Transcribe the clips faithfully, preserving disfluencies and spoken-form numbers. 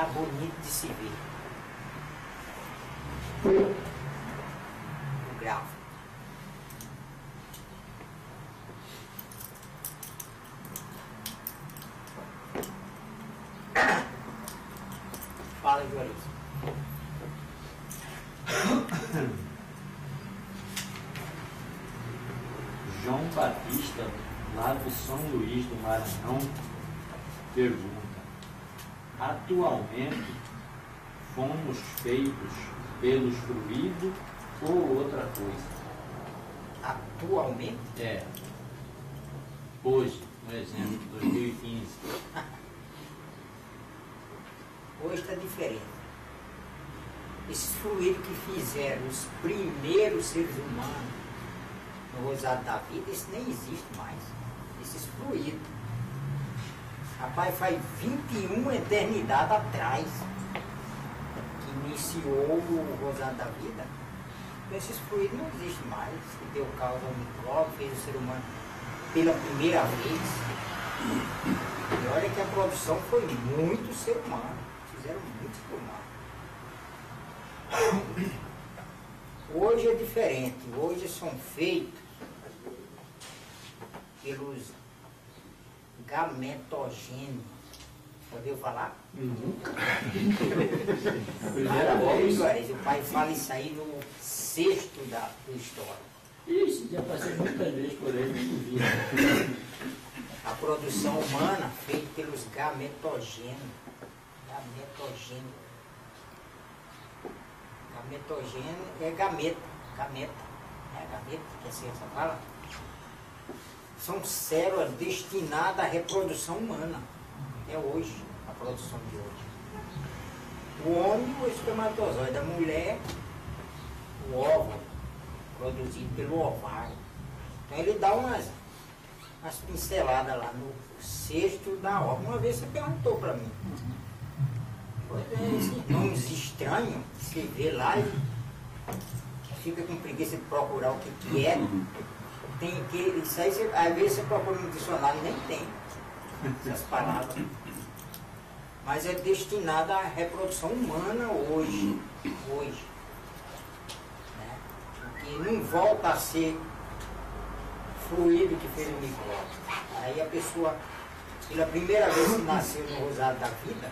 tá bonito de se ver. O gráfico. Fala, Juarez. João Batista, lá do São Luís do Maranhão, pergunta: atualmente fomos feitos pelo fluido ou outra coisa? Atualmente? É. Hoje, por exemplo, dois mil e quinze. Hoje está diferente. Esse fluido que fizeram os primeiros seres humanos no Rosário da Vida, isso nem existe mais. Esses fluidos. Rapaz, faz vinte e uma eternidades atrás que iniciou o Rosário da Vida. Esses fluidos não existem mais. Que deu causa ao micróbio, fez o ser humano pela primeira vez. E olha que a produção foi muito ser humano. Fizeram muito ser humano. Hoje é diferente, hoje são feitos pelos gametogênese. Ouviu falar? Nunca. Uhum. O pai fala isso aí no sexto da história. Isso, já passei muitas vezes por ele. A produção humana feita pelos gametogênese. Gametogênese. Gametogênese é gameta, gameta, né? Gameta, que a ciência fala. São células destinadas à reprodução humana. É hoje, a produção de hoje. O homem, o espermatozoide, a mulher, o óvulo, produzido pelo ovário. Então ele dá umas, umas pinceladas lá no sexto da obra. Uma vez você perguntou para mim. Pois é, esses nomes estranhos que você vê lá e fica com preguiça de procurar o que, que é. Tem que, isso aí, você, às vezes você procura no dicionário, nem tem essas palavras. Mas é destinada à reprodução humana hoje. Hoje. Né? Porque não volta a ser fluido que fez o micróbio. Aí a pessoa, pela primeira vez que nasceu no Rosário da Vida,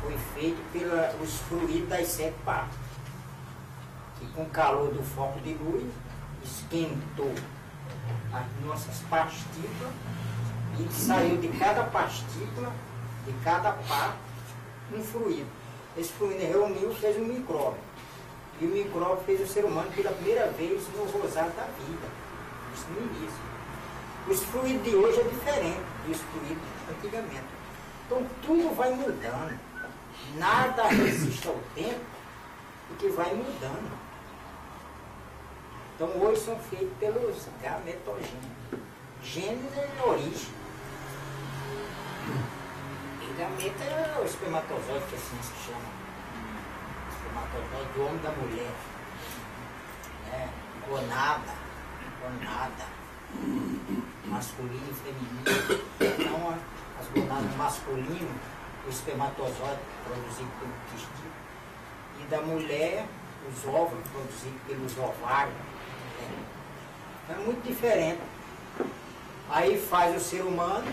foi feito pelos fluidos das sete partes, que com o calor do foco de luz esquentou as nossas partículas e saiu de cada partícula, de cada parte, um fluido. Esse fluido reuniu e fez um micróbio. E o micróbio fez o ser humano pela primeira vez no Rosário da Vida. Isso no início. Os fluidos de hoje é diferente dos fluidos antigamente. Então tudo vai mudando. Nada resiste ao tempo, porque vai mudando. Então hoje são feitos pelos gametogênios. Gênero é origem. E gameta é o espermatozoide, que assim se chama. Espermatozoide do homem e da mulher. É, gonada, gonada. Masculino e feminino. Então as gonadas masculinas. O espermatozoide produzido pelo testículo, e da mulher, os óvulos produzidos pelos ovários. Né? Então, é muito diferente. Aí faz o ser humano,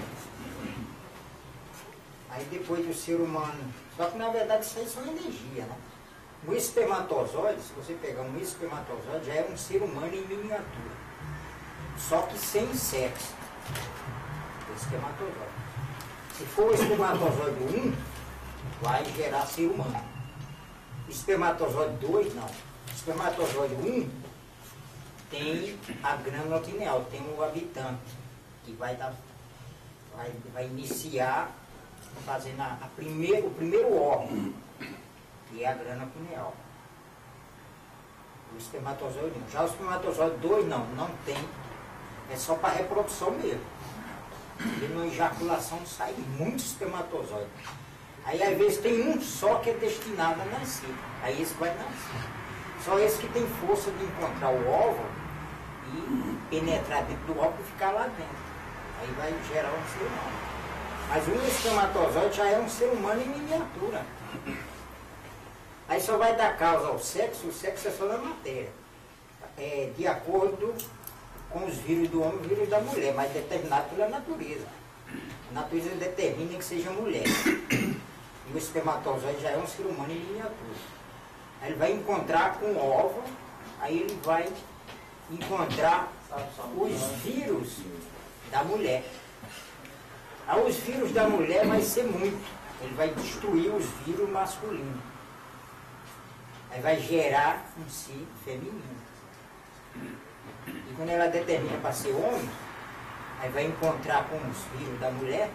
aí depois do ser humano. Só que na verdade isso aí são energia, né? O espermatozoide, se você pegar um espermatozoide, já é um ser humano em miniatura. Só que sem sexo. O espermatozoide. Se for o espermatozoide um, vai gerar ser humano. O espermatozoide dois, não. O espermatozoide um tem a glândula pineal, tem o habitante, que vai, dar, vai, vai iniciar fazendo a, a primeiro, o primeiro órgão, que é a glândula pineal. O espermatozoide um. Já o espermatozoide dois, não, não tem. É só para reprodução mesmo. E na ejaculação sai muitos espermatozoides. Aí às vezes tem um só que é destinado a nascer. Aí esse vai nascer. Só esse que tem força de encontrar o óvulo e penetrar dentro do óvulo e ficar lá dentro. Aí vai gerar um ser humano. Mas um espermatozoide já é um ser humano em miniatura. Aí só vai dar causa ao sexo, o sexo é só da matéria. É, de acordo com os vírus do homem e os vírus da mulher, mas determinado pela natureza. A natureza determina que seja mulher. E o espermatozoide já é um ser humano em miniatura. Aí ele vai encontrar com o ovo, aí ele vai encontrar os vírus da mulher. Aí os vírus da mulher vai ser muito. Ele vai destruir os vírus masculinos. Aí vai gerar um si feminino. E quando ela determina para ser homem, aí vai encontrar com os vírus da mulher,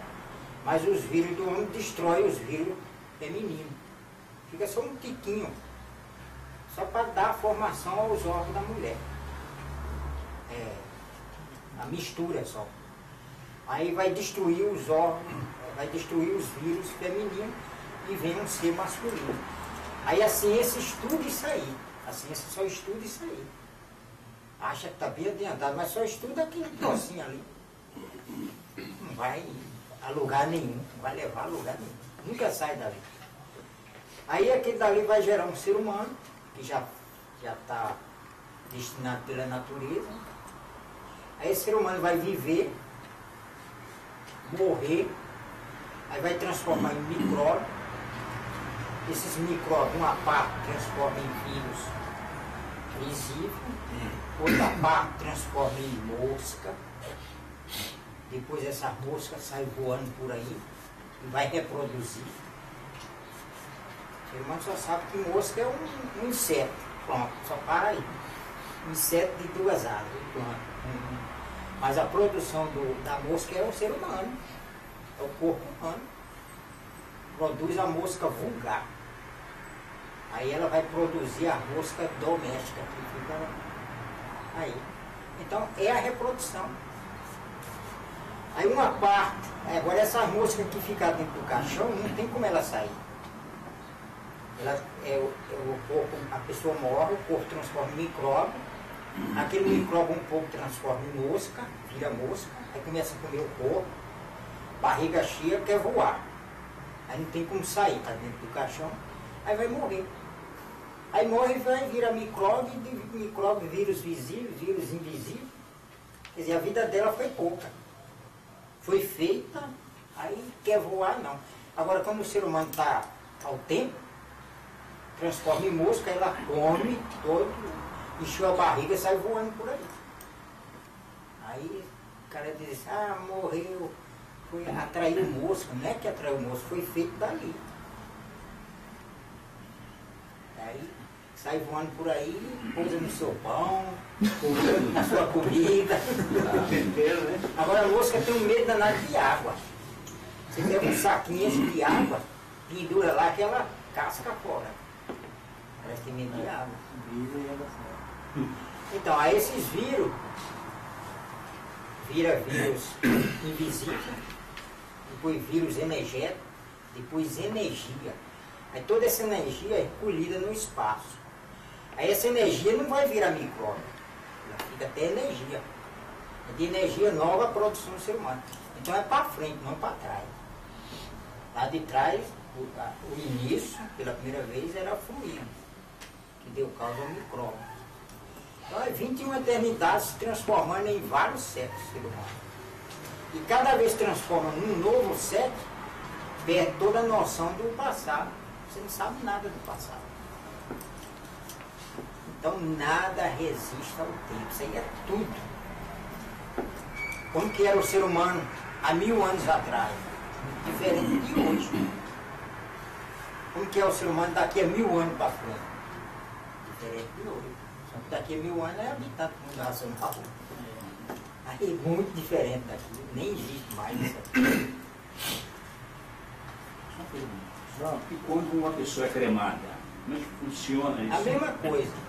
mas os vírus do homem destroem os vírus femininos. Fica só um tiquinho, só para dar formação aos órgãos da mulher. É, a mistura só. Aí vai destruir os órgãos, vai destruir os vírus femininos e vem um ser masculino. Aí a ciência estuda isso aí. A ciência só estuda isso aí. Acha que está bem adiantado, mas só estuda aquele trocinho ali. Não vai a lugar nenhum, não vai levar a lugar nenhum. Nunca sai dali. Aí aquele dali vai gerar um ser humano, que já está destinado pela natureza. Aí esse ser humano vai viver, morrer, aí vai transformar em micróbio. Esses micróbios, uma parte transforma em vírus visível, outra parte transforma em mosca. Depois essa mosca sai voando por aí e vai reproduzir. O ser humano só sabe que mosca é um, um inseto. Pronto, só para aí. Inseto de duas asas, uhum. Mas a produção do, da mosca é o ser humano, é o corpo humano. Produz a mosca vulgar. Aí ela vai produzir a mosca doméstica que fica aí. Então é a reprodução. Aí uma parte, agora essa mosca que fica dentro do caixão, não tem como ela sair. Ela, é, é o corpo, a pessoa morre, o corpo transforma em micróbio. Aquele micróbio um pouco transforma em mosca, vira mosca, aí começa a comer o corpo, barriga cheia, quer voar. Aí não tem como sair, tá dentro do caixão, aí vai morrer. Aí morre e vai virar micróbio, de micróbio, vírus visível, vírus invisível. Quer dizer, a vida dela foi pouca. Foi feita, aí quer voar, não. Agora, como o ser humano está ao tempo, transforma em mosca, ela come todo, encheu a barriga e sai voando por aí. Aí o cara diz assim, ah, morreu, foi, atraiu mosca. Não é que atraiu mosca, foi feito dali. Aí sai voando por aí, pousa no seu pão, pousa na sua comida. Agora a mosca tem um medo danado de água. Você pega um saquinho de água, pendura lá que ela casca fora. Parece que medo de água. Então, aí esses vírus, vira vírus invisível, depois vírus energético, depois energia. Aí toda essa energia é colhida no espaço. Aí essa energia não vai virar micróbio, ela fica até energia. É de energia nova a produção do ser humano. Então é para frente, não para trás. Lá de trás, o, o início, pela primeira vez, era a formiga, que deu causa ao micróbio. Então é vinte e uma eternidades se transformando em vários sexos do ser humano. E cada vez transforma num novo sexo, perde toda a noção do passado. Você não sabe nada do passado. Então nada resiste ao tempo. Isso aí é tudo. Como que era o ser humano há mil anos atrás? Diferente de hoje. Como que é o ser humano daqui a mil anos para frente? Diferente de hoje. Só que daqui a mil anos é habitante do mundo racional. Aí é muito diferente daqui. Nem existe mais isso aqui. João, e quando uma pessoa é cremada, como é que funciona isso? A mesma coisa.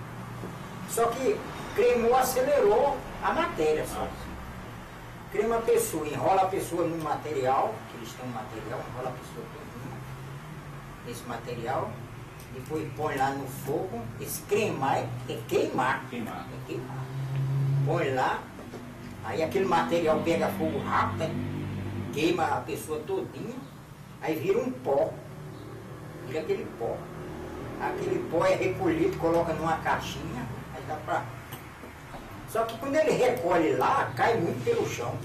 Só que cremou, acelerou a matéria. Só. Crema a pessoa, enrola a pessoa no material, que eles têm um material, enrola a pessoa nesse material, depois põe lá no fogo. Esse cremar é, é queimar. Queimar. É queimar. Põe lá, aí aquele material pega fogo rápido, queima a pessoa todinha, aí vira um pó, vira aquele pó. Aquele pó é recolhido, coloca numa caixinha, aí dá pra... Só que quando ele recolhe lá, cai muito pelo chão.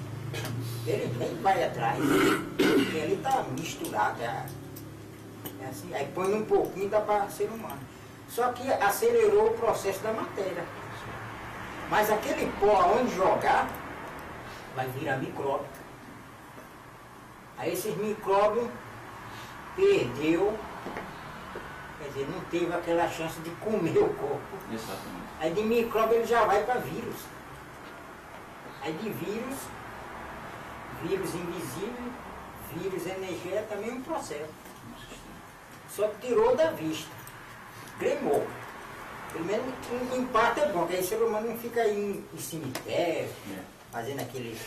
Ele nem vai atrás, porque ele tá misturado. É, é assim. Aí põe um pouquinho, dá pra ser humano. Só que acelerou o processo da matéria. Mas aquele pó, onde jogar, vai virar micróbio. Aí esses micróbios perdeu, quer dizer, não teve aquela chance de comer o corpo. Exatamente. Aí de micróbio ele já vai para vírus. Aí de vírus, vírus invisível, vírus energia, é também um processo. Só que tirou da vista, cremou. Pelo menos um impacto é bom, porque aí o ser humano não fica aí em cemitério, é. fazendo aqueles,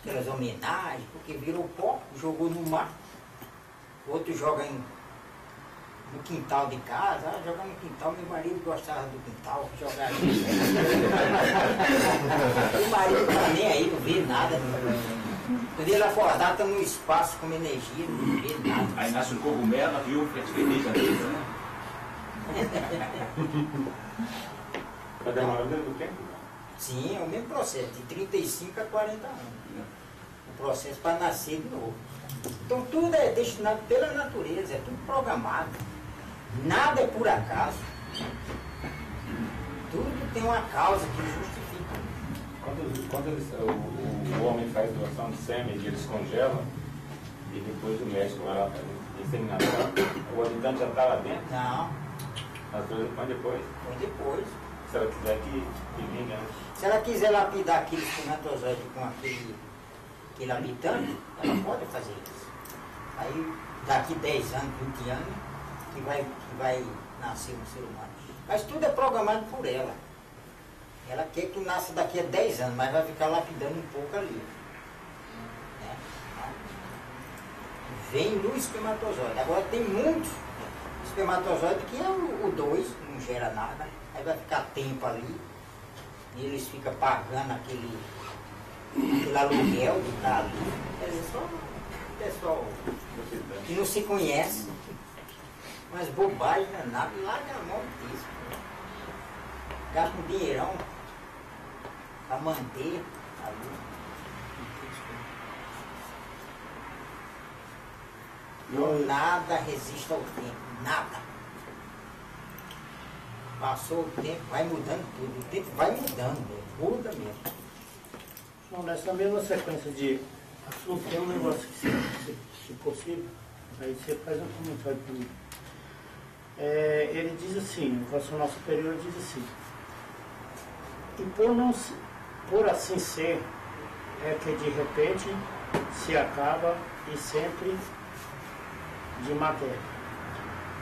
aquelas homenagens, porque virou pó, jogou no mar. O outro joga em, no quintal de casa, ah, joga no quintal, meu marido gostava do quintal, jogava ali. O marido não tá nem aí, não vê nada. Quando ele acordar, está num espaço com energia, não vê nada. Aí nasce um cogumelo, viu? Um frete feliz na mesa, né? Está demorando muito tempo? Sim, é o mesmo processo, de trinta e cinco a quarenta anos. O processo para nascer de novo. Então tudo é destinado pela natureza, é tudo programado. Nada é por acaso. Tudo tem uma causa que justifica. Quando, quando eles, o, o, o homem faz doação de sêmen e eles congelam, e depois o médico vai lá para a inseminação, o habitante já está lá dentro? Não. Põe depois? Põe depois. Se ela quiser que, que vinga. Se ela quiser lapidar aquele espermatozoide com aquele, aquele habitante, ela pode fazer isso. Aí, daqui dez anos, vinte anos, que vai, que vai nascer um ser humano. Mas tudo é programado por ela. Ela quer que nasça daqui a dez anos, mas vai ficar lapidando um pouco ali. Né? Vem do espermatozoide. Agora tem muitos. Espermatozoide que é o dois, não gera nada, aí vai ficar tempo ali, e eles ficam pagando aquele, aquele aluguel que está ali, quer dizer, só o pessoal que não se conhece, mas bobagem danada, larga a mão disso, gasta um dinheirão para manter a luz. Não, nada resiste ao tempo, nada. Passou o tempo, vai mudando tudo, o tempo vai mudando, muda mesmo. Bom, nessa mesma sequência de assunto, tem um negócio que, se, se possível, aí você faz um comentário para mim. É, ele diz assim, o racional superior diz assim, e por, não, por assim ser, é que de repente se acaba e sempre... de matéria.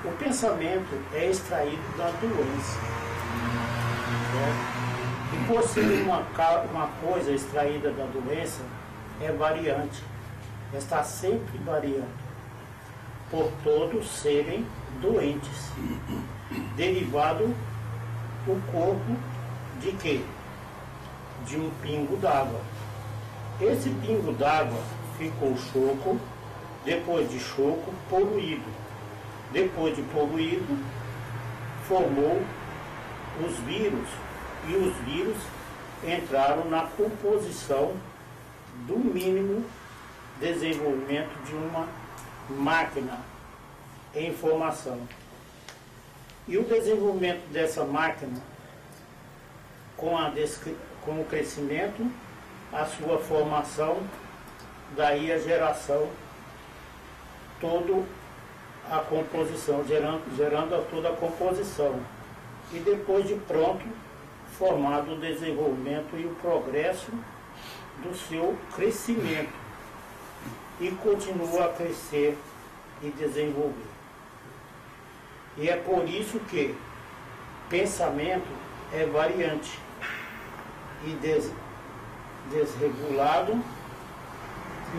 O pensamento é extraído da doença. Né? E por ser uma, uma coisa extraída da doença, é variante. Está sempre variando. Por todos serem doentes. Derivado o corpo de quê? De um pingo d'água. Esse pingo d'água ficou choco, depois de choco, poluído. Depois de poluído, formou os vírus. E os vírus entraram na composição do mínimo desenvolvimento de uma máquina em formação. E o desenvolvimento dessa máquina, com, a com o crescimento, a sua formação, daí a geração, toda a composição, gerando, gerando toda a composição. E depois de pronto, formado o desenvolvimento e o progresso do seu crescimento. E continua a crescer e desenvolver. E é por isso que pensamento é variante e des, desregulado,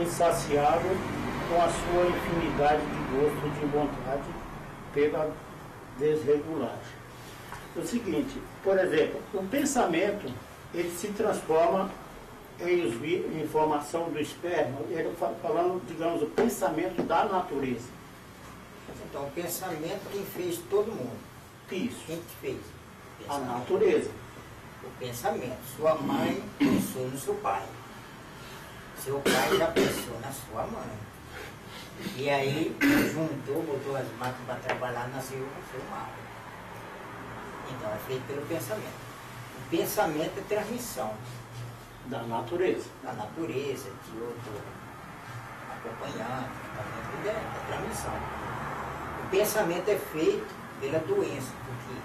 insaciável, com a sua infinidade de gosto e de vontade pela desregulagem. O seguinte, por exemplo, o pensamento, ele se transforma em formação do esperma, ele falando, digamos, o pensamento da natureza. Então, o pensamento quem fez todo mundo. Isso. Quem que fez? A natureza. O pensamento. Sua mãe pensou no seu pai. Seu pai já pensou na sua mãe. E aí, juntou, botou as máquinas para trabalhar, nasceu o ser humano. Então, é feito pelo pensamento. O pensamento é transmissão. Da natureza. Da natureza, de outro acompanhante, da é transmissão. O pensamento é feito pela doença, porque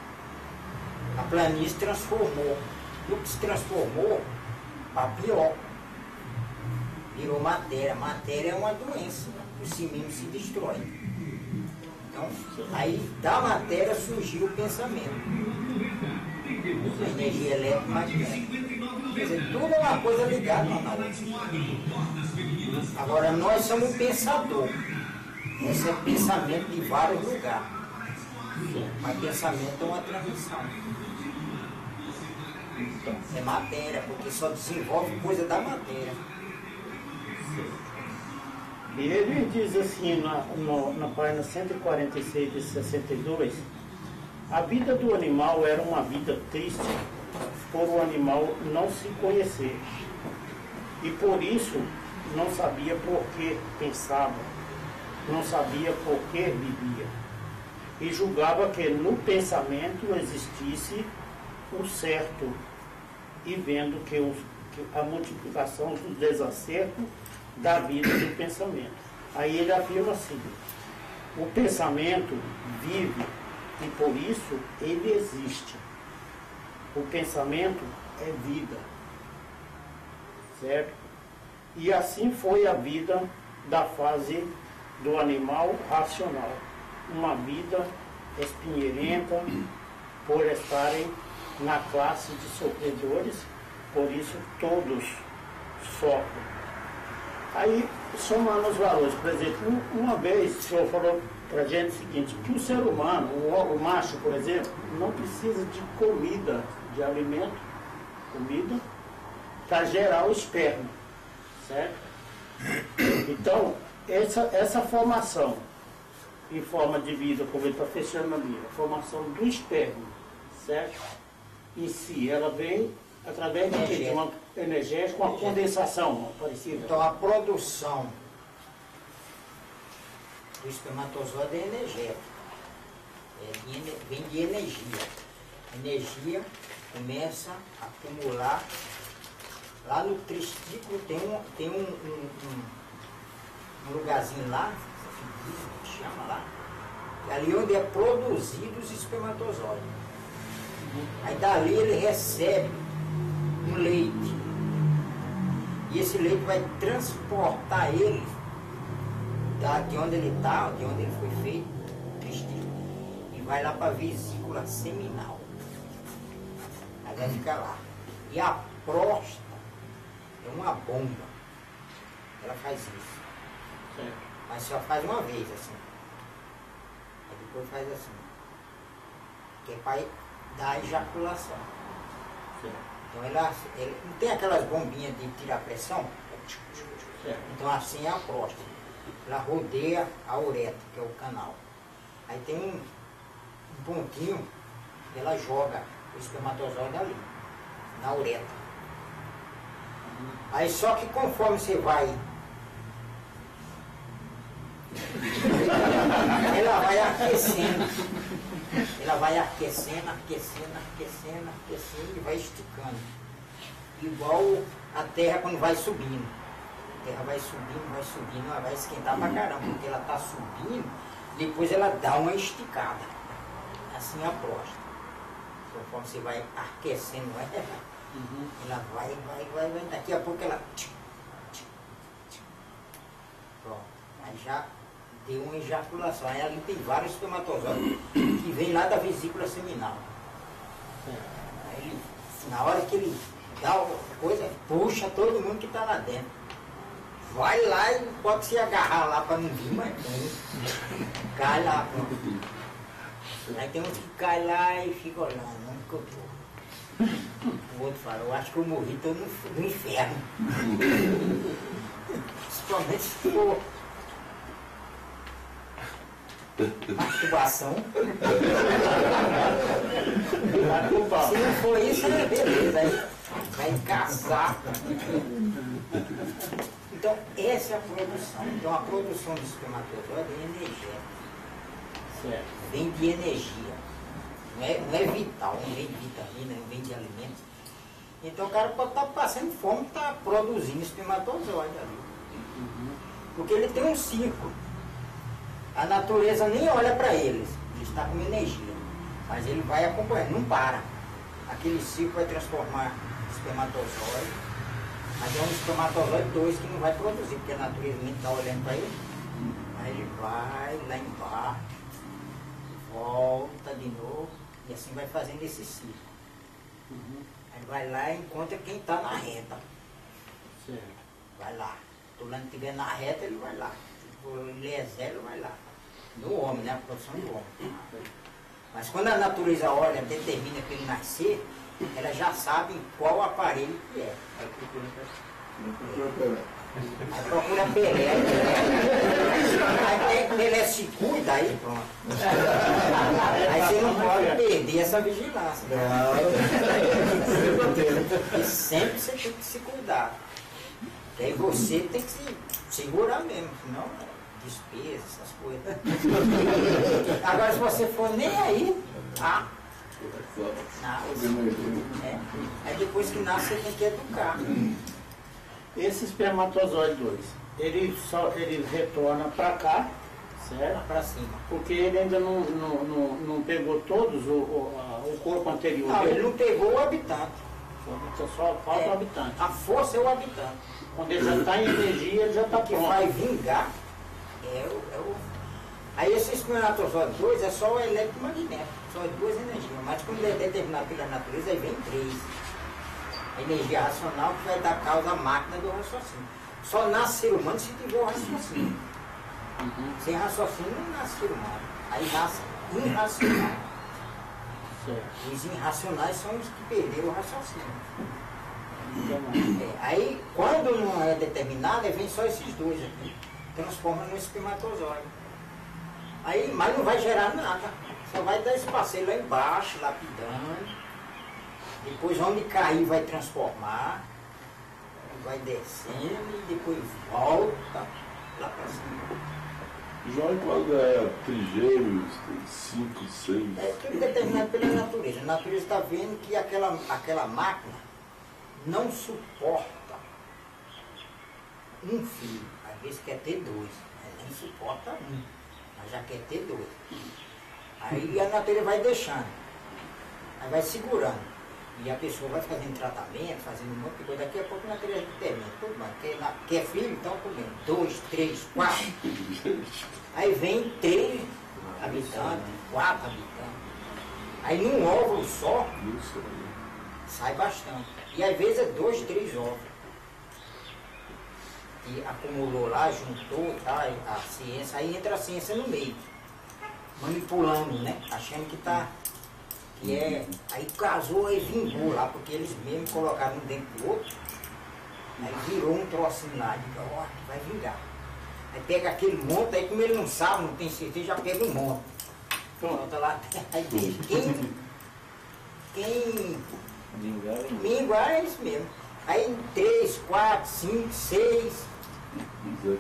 a planície transformou. No que se transformou, para pior. Virou matéria. Matéria é uma doença. Por si mesmo se destrói. Então, aí da matéria surgiu o pensamento. A energia eletromagnética. Quer dizer, tudo é uma coisa ligada na outra. Agora, nós somos um pensador. Esse é pensamento de vários lugares. Mas pensamento é uma transmissão. É matéria, porque só desenvolve coisa da matéria. E ele diz assim, na, no, na página cento e quarenta e seis e sessenta e dois, a vida do animal era uma vida triste por o animal não se conhecer. E por isso não sabia por que pensava, não sabia por que vivia. E julgava que no pensamento existisse o certo. E vendo que, o, que a multiplicação do desacerto da vida do pensamento. Aí ele afirma assim, o pensamento vive e por isso ele existe. O pensamento é vida, certo? E assim foi a vida da fase do animal racional, uma vida espinheirenta por estarem na classe de sofredores, por isso todos sofrem. Aí, somando os valores, por exemplo, uma vez o senhor falou para a gente o seguinte, que o ser humano, o macho, por exemplo, não precisa de comida, de alimento, comida, para gerar o esperma, certo? Então, essa, essa formação em forma de vida, como ele está fechando ali, a formação do esperma, certo? Em si, ela vem através de, de uma energética, uma condensação parecida. Então, a produção do espermatozoide é energética. É, vem de energia. Energia começa a acumular. Lá no testículo tem um, tem um, um, um, um lugarzinho lá, que chama lá, ali onde é produzido os espermatozoides. Aí dali ele recebe um leite. E esse leite vai transportar ele da, de onde ele está, de onde ele foi feito, testículo, e vai lá para a vesícula seminal. Aí vai ficar lá. E a próstata é uma bomba. Ela faz isso. Sim. Mas só faz uma vez assim. Aí depois faz assim. Que é para dar ejaculação. Sim. Então ela, ela, não tem aquelas bombinhas de tirar pressão? Sim. Então assim é a próstata. Ela rodeia a uretra, que é o canal. Aí tem um, um pontinho, ela joga o espermatozoide ali, na uretra. Aí só que conforme você vai, ela vai aquecendo. Ela vai aquecendo, aquecendo, aquecendo, aquecendo e vai esticando. Igual a terra quando vai subindo. A terra vai subindo, vai subindo, ela vai esquentar pra caramba, porque ela está subindo, depois ela dá uma esticada. Assim a próstata. Conforme você vai aquecendo ela, uhum. Ela vai, vai, vai, vai. Daqui a pouco ela. Pronto. Aí já deu uma ejaculação. Aí ali tem vários espermatozoides que vem lá da vesícula seminal. Aí ele, na hora que ele dá alguma coisa, puxa todo mundo que está lá dentro. Vai lá e pode se agarrar lá para não vir, mas não. Cai lá. Pô. Aí tem uns que caem lá e ficam olhando, não ficou pouco. O outro fala, eu acho que eu morri, estou no, no inferno. Principalmente se for masturbação. Se não for isso, é beleza, aí vai casar. Então, essa é a produção. Então, a produção do espermatozoide é energética. Certo. Vem de energia. Não é, não é vital, não vem de vitamina, não vem de alimentos. Então, o cara pode estar passando fome, está produzindo espermatozoide ali. Uhum. Porque ele tem um ciclo. A natureza nem olha para eles. Ele está com energia. Mas ele vai acompanhando, não para. Aquele ciclo vai transformar espermatozoide. Mas é um espermatozoide dois que não vai produzir, porque a natureza nem está olhando para ele. Mas ele vai lá embaixo, volta de novo, e assim vai fazendo esse ciclo. Uhum. Aí vai lá e encontra quem está na reta. Certo. Vai lá. O lado que estiver na reta, ele vai lá. Ele é zero, vai lá. No homem, né? A produção do homem. Mas quando a natureza olha, determina que ele nascer, ela já sabe qual aparelho que é. Aí procura Pelé. Aí procura Pelé. Aí Pelé se cuida, aí pronto. Aí você não pode perder essa vigilância. Não. E sempre você tem que se cuidar. E aí você tem que se segurar mesmo, senão despesa, essas coisas. Agora, se você for nem aí, tá? Nasce. Né? Aí depois que nasce, você tem que educar. Esse espermatozoide dois, ele, só, ele retorna para cá, certo? Para cima. Porque ele ainda não, não, não, não pegou todos o, o, o corpo anterior. Não, ele não pegou o habitante. Só falta é, o habitante. A força é o habitante. Quando ele já está em energia, ele já está pronto. O que vai vingar é o... É o... Aí esse espermatozoide dois é só o eletromagnético, só duas energias. Mas quando ele é determinado pela natureza, aí vem três. A energia racional que vai dar causa à máquina do raciocínio. Só nasce ser humano se tiver o raciocínio. Uhum. Sem raciocínio não nasce ser humano. Aí nasce irracional. Certo. Os irracionais são os que perderam o raciocínio. É, aí, quando não é determinado, vem só esses dois aqui. Transforma no espermatozoide. Aí, mas não vai gerar nada. Só vai dar esse passeio lá embaixo, lapidando. Depois, onde cair, vai transformar. Vai descendo e depois volta lá para cima. João, quando é trigêmeos, tem cinco, seis... É tudo determinado pela natureza. A natureza está vendo que aquela, aquela máquina não suporta um filho. Às vezes quer ter dois, mas nem suporta um. Mas já quer ter dois. Aí a natureza vai deixando. Aí vai segurando. E a pessoa vai fazendo tratamento, fazendo um monte de coisa. Daqui a pouco na natureza termina. Tudo mais. Quer, quer filho? Então comendo. Dois, três, quatro. Aí vem três habitantes, quatro habitantes. Aí num óvulo só, sai bastante. E às vezes é dois, três óvulos. E acumulou lá, juntou, tá? A ciência. Aí entra a ciência no meio. Manipulando, né? Achando que tá... E é, aí casou e vingou lá, porque eles mesmos colocaram um dentro do outro, aí virou um trocinho lá, diga, ó, vai vingar. Aí pega aquele monte, aí como ele não sabe, não tem certeza, já pega um monte. Pronto, lá, aí deixa. Quem, quem vingar é isso mesmo. Aí três, quatro, cinco, seis.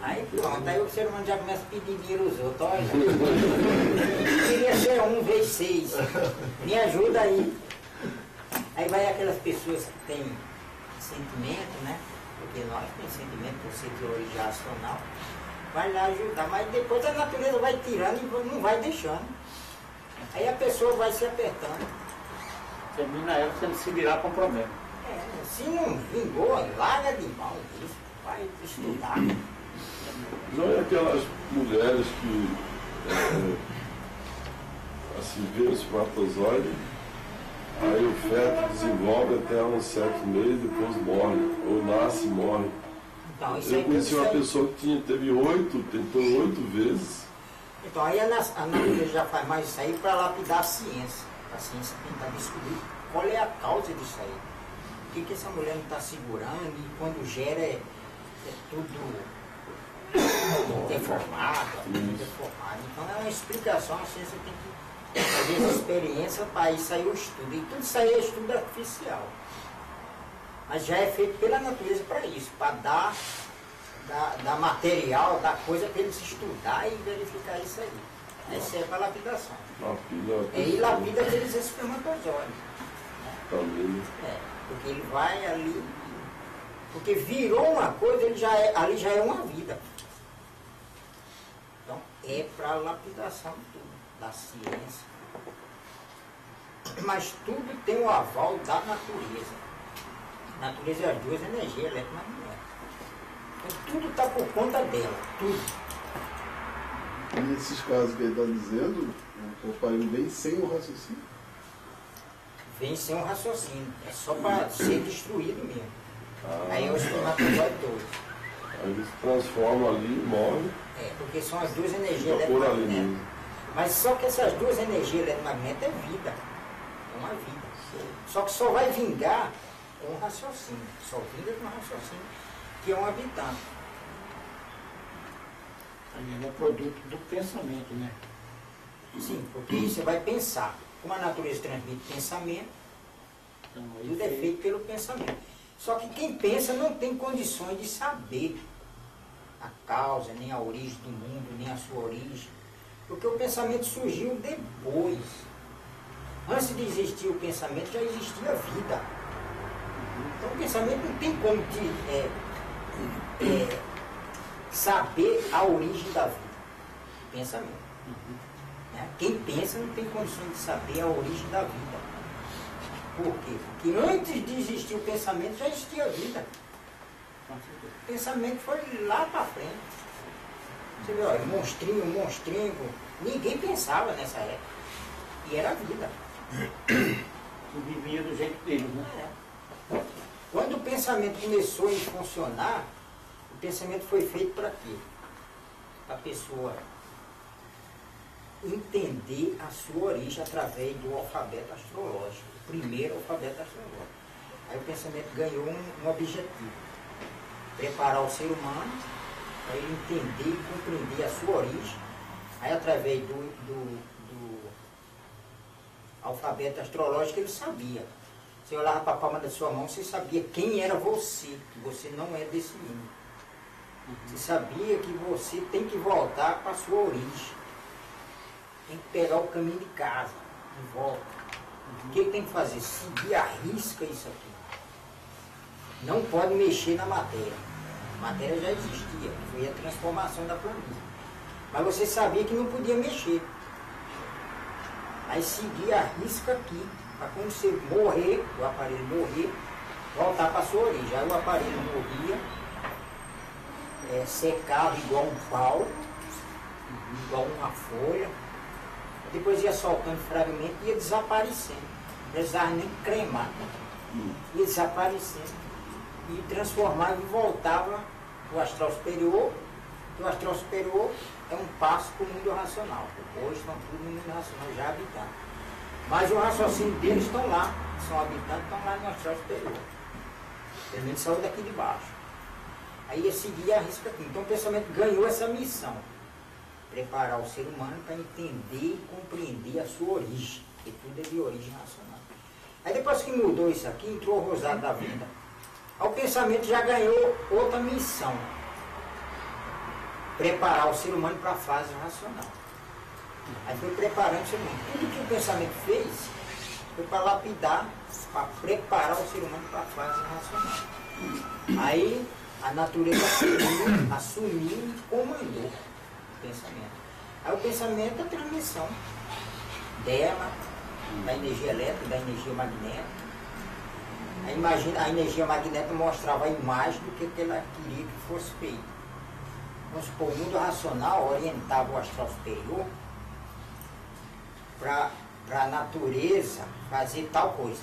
Aí pronto, aí o ser humano já começa a pedir dinheiro aos outros, olha. Queria ser um vezes seis. Me ajuda aí. Aí vai aquelas pessoas que têm sentimento, né? Porque nós temos sentimento por ser de origem racional. Vai lá ajudar, mas depois a natureza vai tirando e não vai deixando. Aí a pessoa vai se apertando. Termina ela tendo que se virar com o problema. É, se não vingou, larga de mão isso. Vai estudar. Não é aquelas mulheres que é, assim, vê o espermatozoide, aí o feto desenvolve até uns sete meses, depois morre, ou nasce e morre. Então, isso eu conheci uma pessoa que tinha, teve oito, tentou oito vezes. Então aí a natureza já faz mais isso aí para lapidar a ciência. a ciência tentar descobrir qual é a causa disso aí. O que, que essa mulher não está segurando e quando gera é, é tudo deformado, tudo deformado. Então é uma explicação, a ciência tem que fazer essa experiência para isso aí o estudo. E tudo isso aí é estudo artificial. Mas já é feito pela natureza para isso, para dar, dar, dar material, dar coisa para eles estudar e verificar isso aí. Essa é para a lapidação. Lapida, é, e lapida aqueles espermatozoides. Né? É, porque ele vai ali, porque virou uma coisa, ele já é, ali já é uma vida. Então é para a lapidação tudo, da ciência. Mas tudo tem o aval da natureza. A natureza é as duas, energia eletromagnética. Então tudo está por conta dela, tudo. Nesses casos que ele está dizendo, o corpo vem sem o raciocínio? Vem sem o raciocínio. É só para ser destruído mesmo. Ah, aí é o espermatozoide dois. Aí ele se transforma ali e morre. É, porque são as duas energias eletromagnéticas. Mas só que essas duas energias eletromagnéticas é vida. É uma vida. Sim. Só que só vai vingar com o raciocínio. Só vinga com o raciocínio, que é um habitante. É um produto do pensamento, né? Sim, porque você vai pensar. Como a natureza transmite pensamento, então, tudo é feito pelo pensamento. Só que quem pensa não tem condições de saber a causa, nem a origem do mundo, nem a sua origem. Porque o pensamento surgiu depois. Antes de existir o pensamento, já existia a vida. Então o pensamento não tem como te... É, é, saber a origem da vida. Pensamento. Uhum. Né? Quem pensa não tem condições de saber a origem da vida. Por quê? Porque antes de existir o pensamento, já existia a vida. O pensamento foi lá para frente. Você vê, olha, monstrinho, monstrinho. Ninguém pensava nessa época. E era a vida. Vivia do jeito dele, né? É. Quando o pensamento começou a funcionar, o pensamento foi feito para quê? Para a pessoa entender a sua origem através do alfabeto astrológico, o primeiro alfabeto astrológico. Aí o pensamento ganhou um, um objetivo, preparar o ser humano para ele entender e compreender a sua origem. Aí através do, do, do alfabeto astrológico ele sabia. Você olhava para a palma da sua mão, você sabia quem era você, que você não é desse mundo. Você sabia que você tem que voltar para a sua origem. Tem que pegar o caminho de casa, de volta. O que tem que fazer? Seguir a risca isso aqui. Não pode mexer na matéria. A matéria já existia, foi a transformação da planície. Mas você sabia que não podia mexer. Aí seguir a risca aqui, para quando você morrer, o aparelho morrer, voltar para a sua origem. Aí o aparelho morria. É, secava igual um pau, igual uma folha, depois ia soltando fragmento e ia desaparecendo. Não precisava nem cremar, ia desaparecendo. E transformava e voltava o astral superior, e o astral superior é um passo para o mundo racional. Hoje estão tudo no mundo racional, já habitando. Mas o raciocínio deles estão lá, são habitantes, estão lá no astral superior. Pelo menos saiu daqui de baixo. Aí ia seguir a risca aqui. Então o pensamento ganhou essa missão. Preparar o ser humano para entender e compreender a sua origem. Porque tudo é de origem racional. Aí depois que mudou isso aqui, entrou o Rosário da Vida. Aí o pensamento já ganhou outra missão. Preparar o ser humano para a fase racional. Aí foi preparando o ser humano. Tudo que o pensamento fez foi para lapidar, para preparar o ser humano para a fase racional. Aí... a natureza assumiu, assumiu e comandou o pensamento. Aí o pensamento é a transmissão dela, da energia elétrica, da energia magnética. A, imagina, a energia magnética mostrava a imagem do que, que ela queria que fosse feito. Vamos supor, o mundo racional orientava o astral superior para a natureza fazer tal coisa.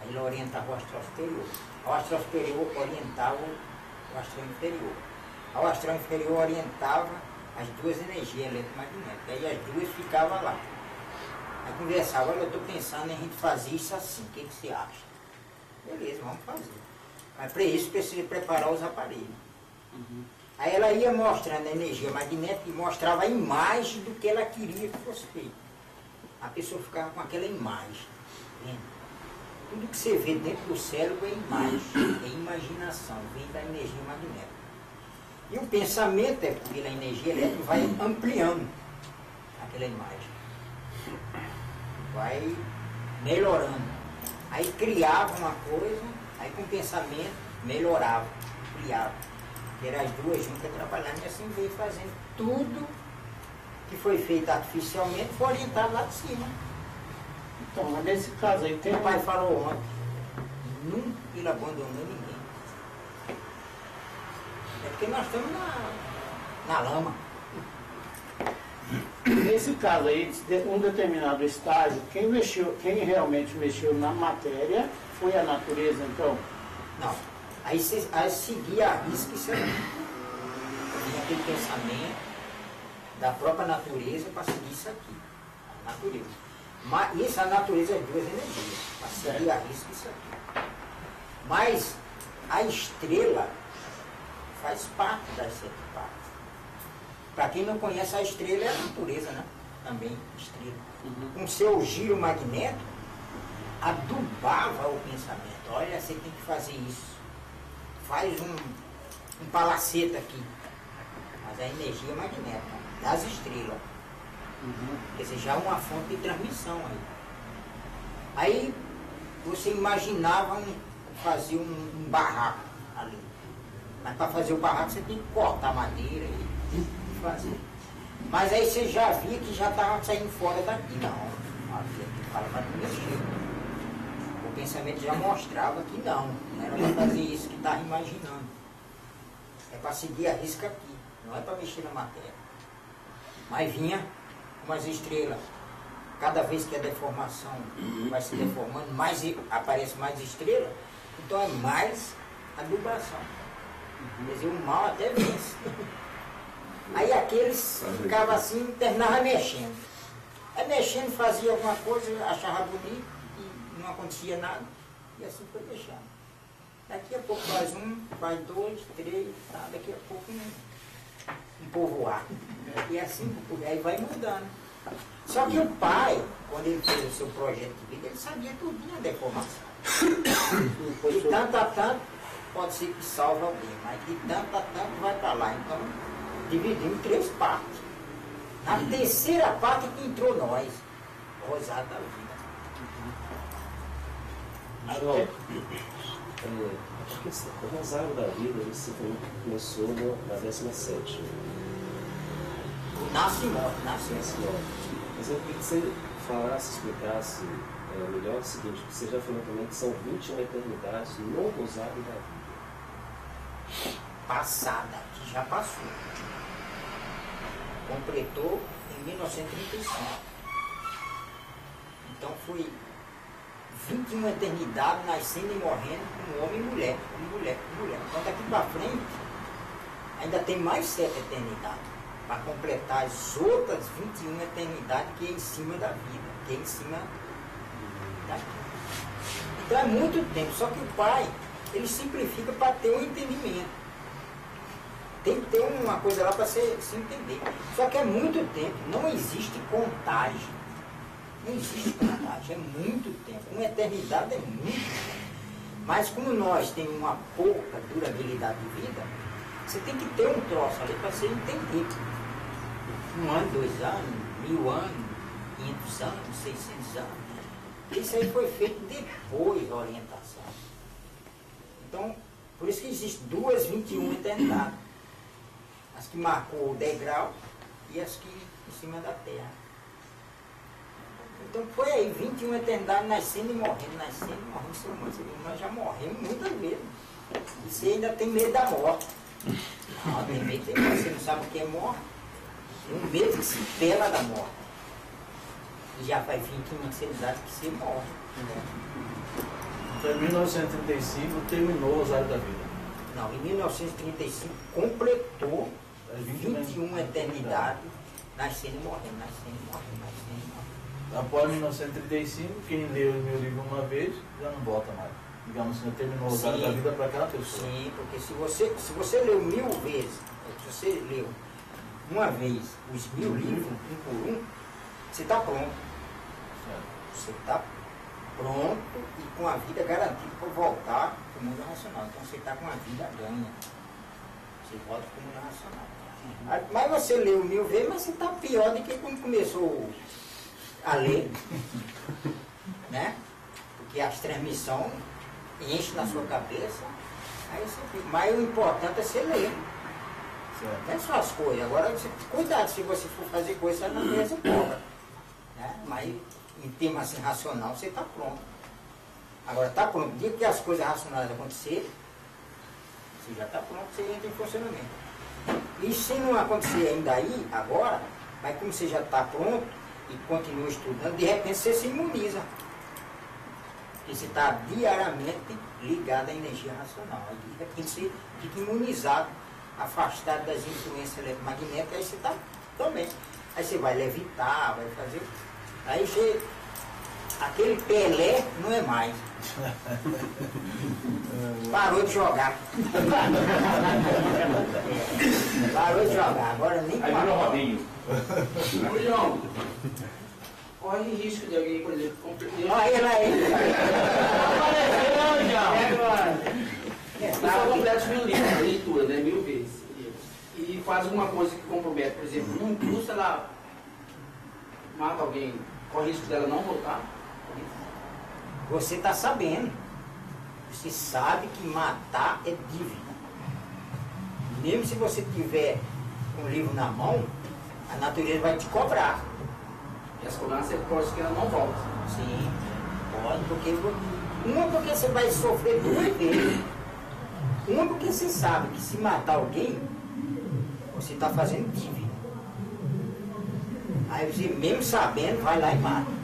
Aí ele orientava o astral superior. Ao astral superior orientava o astral inferior. Ao astral inferior orientava as duas energias eletromagnéticas. E as duas ficavam lá. Aí conversava, olha, eu estou pensando em a gente fazer isso assim, o que, que você acha? Beleza, vamos fazer. Mas para isso precisa preparar os aparelhos. Uhum. Aí ela ia mostrando a energia magnética e mostrava a imagem do que ela queria que fosse feito. A pessoa ficava com aquela imagem. Né? Tudo que você vê dentro do cérebro é imagem, é imaginação, vem da energia magnética. E o pensamento é pela energia elétrica, vai ampliando aquela imagem. Vai melhorando. Aí criava uma coisa, aí com o pensamento melhorava, criava. E as duas juntas trabalhando e assim veio fazendo tudo que foi feito artificialmente, foi orientado lá de cima. Então, mas nesse caso aí, tem... O pai falou ontem, nunca ele abandonou ninguém. É porque nós estamos na, na lama. Nesse caso aí, um determinado estágio, quem, mexeu, quem realmente mexeu na matéria foi a natureza, então? Não. Aí, se, aí seguia a risca e seguia. Vinha aquele pensamento da própria natureza para seguir isso aqui. A natureza. Mas isso, a natureza é duas energias. Para seguir a risca e isso aqui. Mas a estrela faz parte das sete partes. Para quem não conhece, a estrela é a natureza, né? Também estrela. Uhum. Com seu giro magnético, adubava o pensamento. Olha, você tem que fazer isso. Faz um, um palacete aqui. Mas a energia magnética das estrelas. Uhum. Quer dizer, já é uma fonte de transmissão aí. Aí você imaginava um, fazer um, um barraco ali. Mas para fazer o barraco você tem que cortar madeira e fazer. Mas aí você já via que já estava saindo fora daqui. Não, aqui fala para o meu jeito. O pensamento já mostrava que não, não era para fazer isso que estava imaginando. É para seguir a risca aqui, não é para mexer na matéria. Mas vinha umas estrelas. Cada vez que a deformação vai se deformando, mais aparece mais estrela, então é mais adubação. Quer dizer, o mal até vence. Aí aqueles ficavam assim, terminavam mexendo. Aí mexendo, fazia alguma coisa, achava bonito e não acontecia nada. E assim foi deixando. Daqui a pouco faz um, faz dois, três, tá? Daqui a pouco um, um povoar. E assim, aí vai mudando. Só que o pai, quando ele fez o seu projeto de vida, ele sabia tudo da deformação. De tanto a tanto, pode ser que salva alguém, mas de tanto a tanto vai para lá, então... Dividiu em três partes. Na uhum. terceira parte que entrou nós, Rosário da Vida. João, o Rosário da Vida, você começou na décima sétima. Nasce e morre, nasce e morre. Mas eu queria que você falasse, explicasse é, melhor o seguinte, porque você já falou também que são vinte e uma eternidades no Rosário da Vida. Passada, que já passou. Completou em mil novecentos e trinta e cinco. Então foi vinte e uma eternidades nascendo e morrendo com homem e mulher, com mulher, com mulher. Então daqui para frente ainda tem mais sete eternidades para completar as outras vinte e uma eternidades que é em cima da vida, que é em cima da vida. Então é muito tempo, só que o pai ele simplifica para ter um entendimento. Tem que ter uma coisa lá para se entender. Só que é muito tempo, não existe contagem. Não existe contagem, é muito tempo. Uma eternidade é muito tempo. Mas como nós temos uma pouca durabilidade de vida, você tem que ter um troço ali para você entender. Um ano, dois anos, mil anos, quinhentos anos, seiscentos anos. Isso aí foi feito depois da orientação. Então, por isso que existem duas vinte e uma eternidades. As que marcou o degrau e as que em cima da terra. Então foi aí, vinte e uma eternidades nascendo e morrendo, nascendo e morrendo, seu irmão. Nós já morremos muitas vezes. E você ainda tem medo da morte. Não, tem medo, tem medo. Você não sabe o que é morte. Tem um medo que se pela da morte. E já faz vinte e uma eternidades que você morre. Né? Então em mil novecentos e trinta e cinco terminou o Rosário da Vida. Não, em mil novecentos e trinta e cinco completou vinte e uma eternidades, nascendo e morrendo, nascendo e morrendo, nascendo e morrendo. Após mil novecentos e trinta e cinco, quem leu o meu livro uma vez, já não volta mais. Digamos assim, terminou o Rosário da Vida para aquela pessoa. Sim, porque se você, se você leu mil vezes, se você leu uma vez os mil livros, um por um, você está pronto. Você está pronto e com a vida garantida para voltar para o mundo racional. Então você está com a vida ganha. Você volta para o mundo racional. Uhum. Mas você leu mil vezes, mas você está pior do que quando começou a ler. Né? Porque as transmissões enchem na sua cabeça. Aí você fica. Mas o importante é você ler. Não é só as coisas. Agora, você, cuidado se você for fazer coisa, você não mesmo cobra. Né? Mas em termos assim, racional, você está pronto. Agora, está pronto. Diga que as coisas racionais acontecer, você já está pronto, você entra em funcionamento. E se não acontecer ainda aí, agora, mas como você já está pronto e continua estudando, de repente você se imuniza. Porque você está diariamente ligado à energia racional. Aí, de repente você fica imunizado, afastado das influências eletromagnéticas, aí você está também. Aí você vai levitar, vai fazer. Aí você. Aquele Pelé não é mais. Parou de jogar. Parou de jogar, agora nem mais. Aí virou Robinho. João, corre risco de alguém, por exemplo, compreender. Olha ele aí. Apareceu, João. É agora. É, eu só completo mil livros, a leitura, né? Mil vezes. E faz alguma coisa que compromete, por exemplo, um impulso, ela mata alguém, corre risco dela não voltar? Você está sabendo. Você sabe que matar é dívida. Mesmo se você tiver um livro na mão, a natureza vai te cobrar. E as cobranças pode que ela não volta. Sim, pode, porque uma porque você vai sofrer duas vezes. Uma porque você sabe que se matar alguém, você está fazendo dívida. Aí você, mesmo sabendo, vai lá e mata.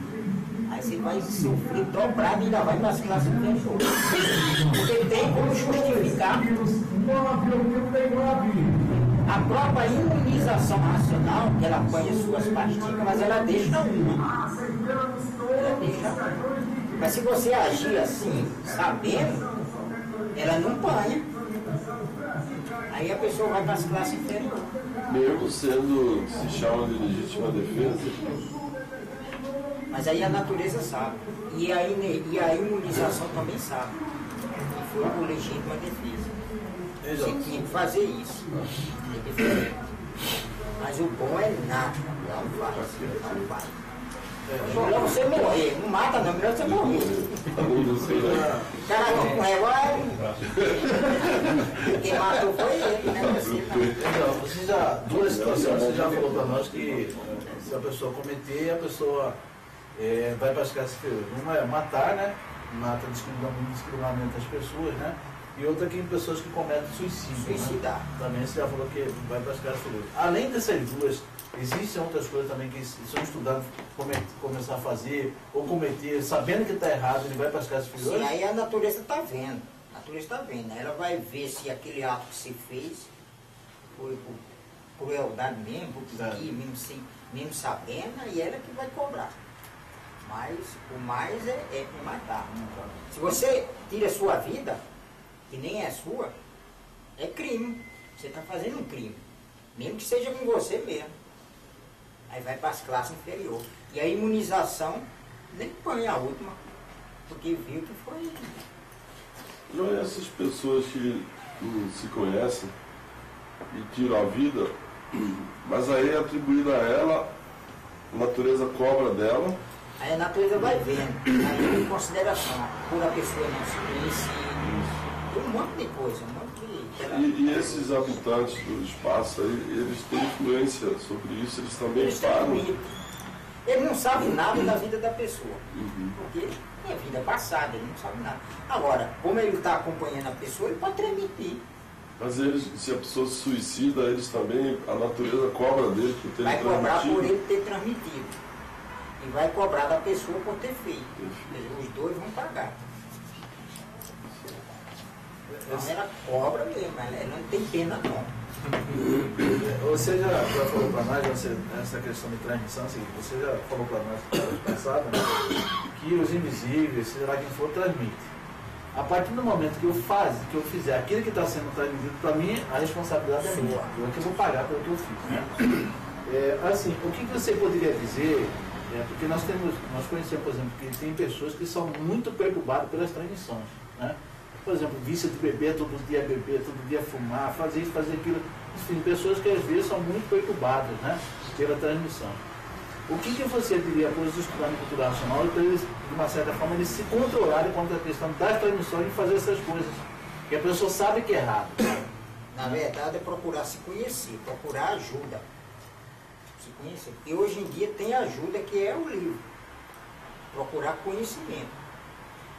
Aí você vai sofrer dobrado e ainda vai vacilar se não tem jogo. Porque tem como justificar a própria imunização racional, que ela apanha suas partículas, mas ela deixa uma. Ela deixa uma. Mas se você agir assim, sabendo, ela não apanha. Aí a pessoa vai para as classes inferiores. Mesmo sendo, se chama de legítima defesa. Mas aí a natureza sabe. E a, e a imunização também sabe. E foi por legítima defesa. Você tinha que fazer isso. É. Mas o bom é nada. Não faz. Não faz. Melhor você morrer. Não mata não, melhor você morrer. Cara, não é. Quem matou foi ele, né? Então, você já, duas situações, você já falou para nós que se a pessoa cometer, a pessoa é, vai praticar esse ferro. Uma é matar, né? Mata discriminadamente as pessoas, né? E outra que em pessoas que cometem suicídio. Suicidar. Né? Também você já falou que vai praticar esse ferro. Além dessas duas, existem outras coisas também que são estudados, come, começar a fazer, ou cometer, sabendo que está errado, ele vai para as casas superiores? Sim, aí a natureza está vendo. A natureza está vendo. Aí ela vai ver se aquele ato que se fez foi por crueldade mesmo, por pedir, mesmo, sem, mesmo sabendo, aí ela que vai cobrar. Mas o mais é, é matar. Se você tira a sua vida, que nem é sua, é crime. Você está fazendo um crime. Mesmo que seja com você mesmo. Aí vai para as classes inferiores. E a imunização nem põe a última, porque viu que foi. Não, essas pessoas que não se conhecem e tiram a vida, mas aí é atribuída a ela, a natureza cobra dela. Aí a natureza vai vendo, aí em consideração, por a pessoa não se conhecer, um monte de coisa, um monte de. E, e esses habitantes do espaço aí, eles têm influência sobre isso, eles também eles falam. Ele não sabe nada da vida da pessoa, uhum. Porque é vida passada, ele não sabe nada. Agora, como ele está acompanhando a pessoa, ele pode transmitir. Mas eles, se a pessoa se suicida, eles também, a natureza cobra dele por ter vai transmitido. Vai cobrar por ele ter transmitido. E vai cobrar da pessoa por ter feito. Os dois vão pagar. Não, era cobra mesmo, ela não tem pena não. Você já, já falou para nós, você, nessa questão de transmissão, assim, você já falou para nós no passado, né, que os invisíveis, seja lá quem for, transmite. A partir do momento que eu, faz, que eu fizer aquilo que está sendo transmitido para mim, a responsabilidade é minha. Eu é que vou pagar pelo que eu fiz. Né? É, assim, o que você poderia dizer, é, porque nós, temos, nós conhecemos, por exemplo, que tem pessoas que são muito preocupadas pelas transmissões. Né? Por exemplo, vício de beber, todo dia beber, todo dia fumar, fazer isso, fazer aquilo. Enfim, pessoas que às vezes são muito preocupadas, né, pela transmissão. O que, que você diria para os estudantes do racional e para eles, de uma certa forma, eles se controlarem contra a questão das transmissões e fazer essas coisas? Porque a pessoa sabe que é errado. Na verdade, é procurar se conhecer, procurar ajuda. Se conhecer. E hoje em dia tem ajuda que é o livro. Procurar conhecimento.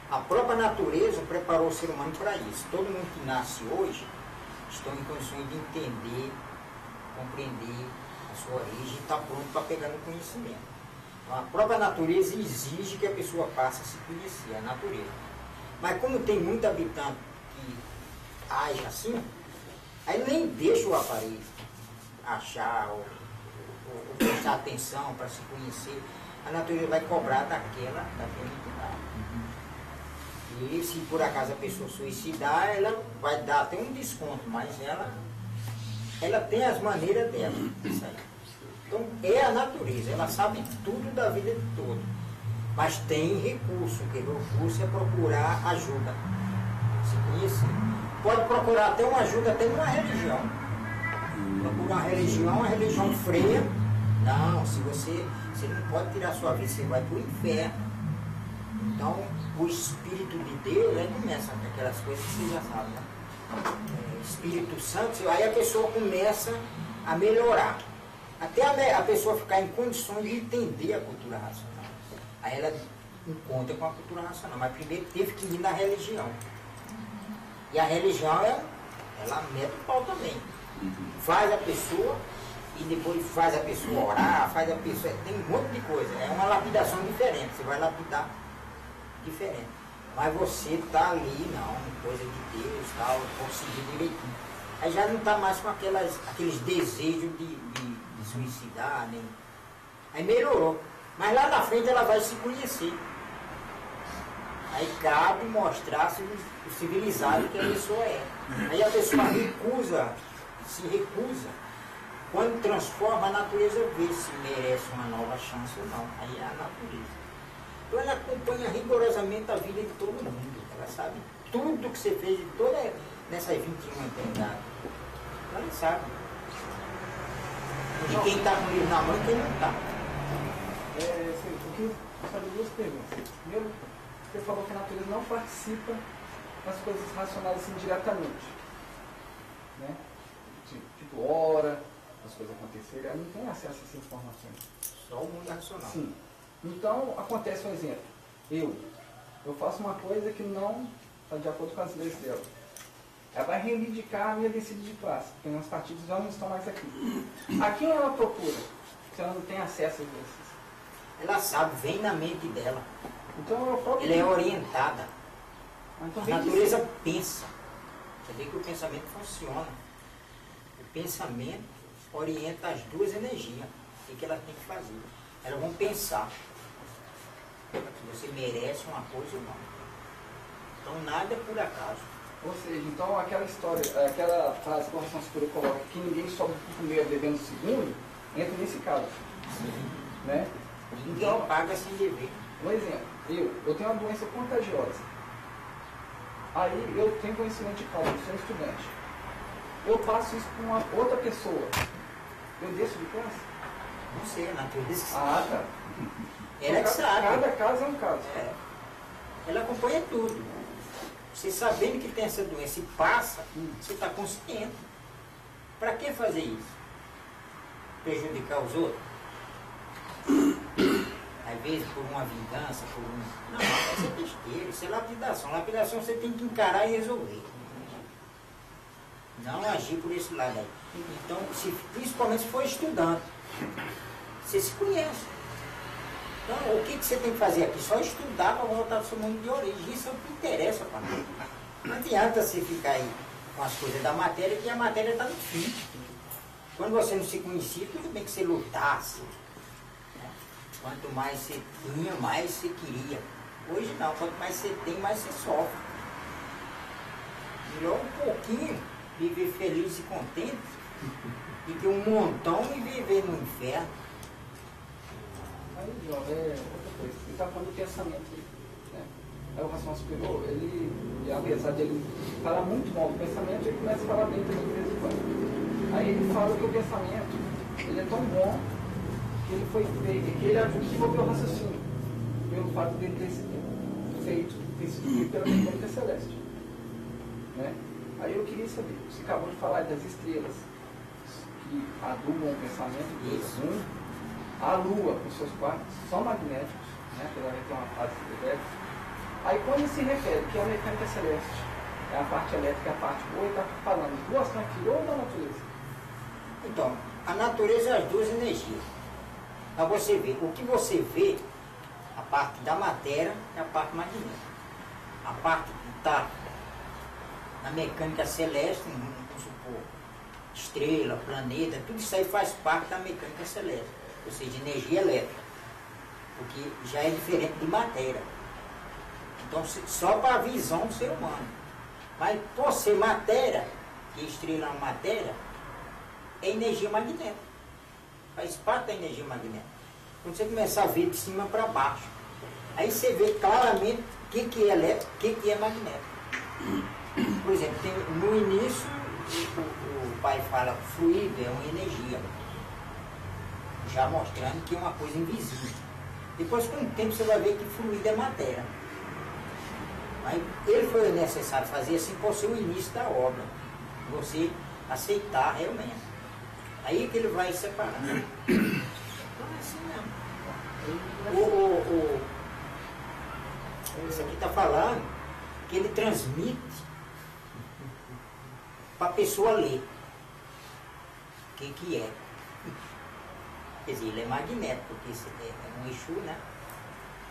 A própria natureza preparou o ser humano para isso. Todo mundo que nasce hoje está em condições de entender, compreender sua origem e está pronto para pegar no conhecimento. Então, a própria natureza exige que a pessoa passe a se conhecer, a natureza. Mas como tem muito habitante que age assim, aí nem deixa o aparelho achar ou, ou, ou prestar atenção para se conhecer. A natureza vai cobrar daquela, daquela entidade. E se por acaso a pessoa suicidar, ela vai dar até um desconto, mas ela... ela tem as maneiras dela. Isso aí. Então, é a natureza, ela sabe tudo da vida de todo. Mas tem recurso, que recurso é procurar ajuda. Se conhecer. Pode procurar até uma ajuda, até numa religião. Procura uma religião, a religião freia. Não, se você, você não pode tirar sua vida, você vai para o inferno. Então, o Espírito de Deus, aí começa aquelas coisas que você já sabe, né? Espírito Santo, aí a pessoa começa a melhorar. Até a, me a pessoa ficar em condições de entender a cultura racional. Aí ela encontra com a cultura racional, mas primeiro teve que ir na religião. E a religião, ela, ela mete o pau também. Faz a pessoa, e depois faz a pessoa orar, faz a pessoa... tem um monte de coisa. É uma lapidação diferente, você vai lapidar diferente. Mas você está ali, não, coisa de Deus, tal, conseguir direitinho. Aí já não está mais com aquelas, aqueles desejos de, de, de suicidar, nem. Aí melhorou. Mas lá na frente ela vai se conhecer. Aí cabe mostrar o civilizado que a pessoa é. Aí a pessoa recusa, se recusa. Quando transforma a natureza, vê se merece uma nova chance ou não. Aí é a natureza. Então ela acompanha rigorosamente a vida de todo mundo. Ela sabe tudo que você fez de toda nessas vinte e uma entidades. Ela sabe. E quem está com o livro na mão e quem não está. É, eu quero fazer duas perguntas. Primeiro, você falou que a natureza não participa das coisas racionais assim diretamente. Né? Tipo, hora, as coisas acontecerem. Ela não tem acesso a essas informações. Só o mundo racional. Sim. Então, acontece um exemplo. Eu. Eu faço uma coisa que não está de acordo com as leis dela. Ela vai reivindicar a minha descida de classe, porque meus partidos já não estão mais aqui. A quem ela procura, se ela não tem acesso a esses? Ela sabe, vem na mente dela. Então, ela, própria... ela é orientada. Então, a natureza dizer... pensa. Quer dizer que o pensamento funciona. O pensamento orienta as duas energias. O que ela tem que fazer? Elas vão pensar se você merece uma coisa ou não. Então nada é por acaso. Ou seja, então aquela história, aquela frase que a Astral superior coloca, que ninguém sobe o primeiro devendo o segundo, entra nesse caso. Sim. Né? Ninguém então, paga sem dever. Um exemplo, eu, eu tenho uma doença contagiosa. Aí eu tenho conhecimento de causa, eu sou um estudante. Eu passo isso para uma outra pessoa. Eu desço de classe? Não sei, a natureza que sabe. Ah, tá. Ela que sabe. Cada caso é um caso. É. Ela acompanha tudo. Você sabendo que tem essa doença e passa, você está consciente. Para que fazer isso? Prejudicar os outros? Às vezes por uma vingança, por um... Não, isso é besteira, isso é lapidação. Lapidação você tem que encarar e resolver. Não agir por esse lado aí. Então, se, principalmente se for estudante. Você se conhece. Então, o que, que você tem que fazer aqui? Só estudar para voltar para o seu mundo de origem. Isso é o que interessa para mim. Não adianta você ficar aí com as coisas da matéria, que a matéria está no físico. Quando você não se conhecia, tudo bem que você lutasse. Né? Quanto mais você tinha, mais você queria. Hoje não, quanto mais você tem, mais você sofre. Melhor um pouquinho viver feliz e contente do que um montão e viver no inferno. Aí, João, é outra coisa. Ele está falando do pensamento. Aí o raciocínio superior, ele, apesar de ele falar muito mal do pensamento, ele começa a falar bem também de vez em quando. Aí ele fala que o pensamento, ele é tão bom que ele foi feito, que ele desenvolveu o raciocínio, pelo fato dele ter sido feito, ter sido feito pela mecânica celeste. Né? Aí eu queria saber, você acabou de falar das estrelas que adubam o pensamento, isso. A Lua, com seus quartos, são magnéticos, né? Porque ela vai ter uma fase elétrica. Aí quando se refere que é a mecânica celeste, é a parte elétrica, é a parte boa, está falando do astral inferior ou da natureza? Então, a natureza é as duas energias. Mas você vê, o que você vê, a parte da matéria é a parte magnética. A parte que está na mecânica celeste, vamos supor, estrela, planeta, tudo isso aí faz parte da mecânica celeste, ou seja, energia elétrica, o que já é diferente de matéria. Então, só para a visão do ser humano. Mas, por ser matéria, que estrela é uma matéria, é energia magnética. Faz parte da energia magnética. Quando você começar a ver de cima para baixo, aí você vê claramente o que, que é elétrico, o que, que é magnético. Por exemplo, tem, no início, o, o pai fala fluido é uma energia, já mostrando que é uma coisa invisível. Depois, com o tempo, você vai ver que fluido é matéria. Aí ele foi necessário fazer assim por ser o início da obra, você aceitar realmente. Aí que ele vai separar. Não é assim mesmo. O, o, o, isso aqui está falando que ele transmite para a pessoa ler o que, que é. Quer dizer, ele é magnético, porque esse é um eixo, né?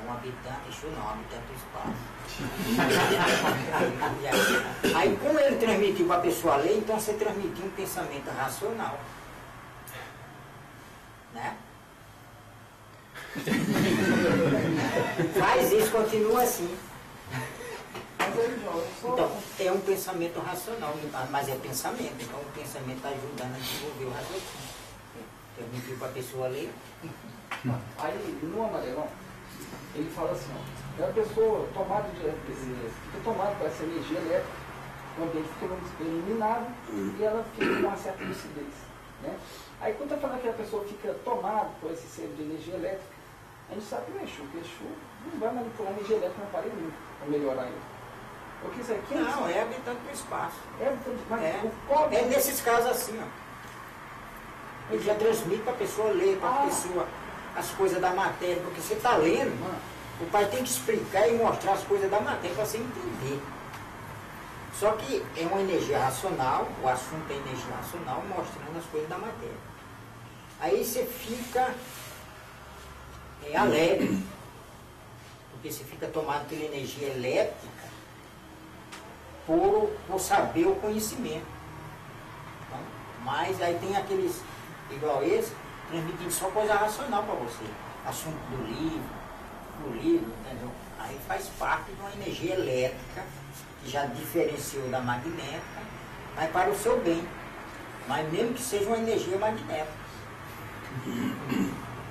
Um habitante, isso não, um habitante do espaço. Aí, como ele transmitiu para a pessoa a lei, então você transmitiu um pensamento racional. Né? Faz isso, continua assim. Então, é um pensamento racional, mas é pensamento. Então, o pensamento está ajudando a desenvolver o raciocínio. Transmitiu para a pessoa a lei. Aí, no amarelão, ele fala assim, ó, é a pessoa tomada de energia, fica tomada por essa energia elétrica, o ambiente fica iluminado e ela fica com uma certa lucidez. Né? Aí quando está falando que a pessoa fica tomada por esse ser de energia elétrica, a gente sabe que o Exu, o Exu não vai manipular energia elétrica na parede nunca para melhorar ele. Porque isso aqui é não, assim, é habitante do espaço. É habitante do espaço. É, é nesses casos assim, ó. Ele já transmite para a pessoa ler, para a ah. pessoa. As coisas da matéria, porque você está lendo, mano, o pai tem que explicar e mostrar as coisas da matéria para você entender. Só que é uma energia racional, o assunto é energia racional, mostrando as coisas da matéria. Aí você fica é, alegre, porque você fica tomado pela energia elétrica por, por saber o conhecimento. Então, mas aí tem aqueles, igual esse, transmitindo só coisa racional para você, assunto do livro, do livro, entendeu? Aí faz parte de uma energia elétrica, que já diferenciou da magnética, mas para o seu bem, mas mesmo que seja uma energia magnética.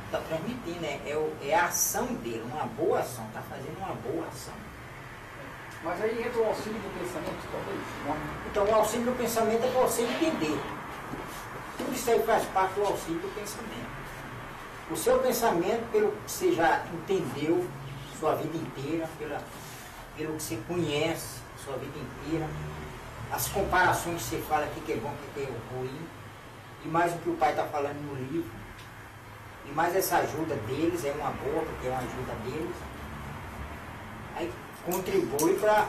Está transmitindo, né? é, é a ação dele, uma boa ação, está fazendo uma boa ação. Mas aí entra o auxílio do pensamento, talvez? Não? Então o auxílio do pensamento é para você entender. Tudo isso aí faz parte do auxílio do pensamento. O seu pensamento, pelo que você já entendeu sua vida inteira, pela, pelo que você conhece sua vida inteira, as comparações que você fala aqui que é bom, que é ruim, e mais o que o pai está falando no livro, e mais essa ajuda deles, é uma boa, porque é uma ajuda deles, aí contribui para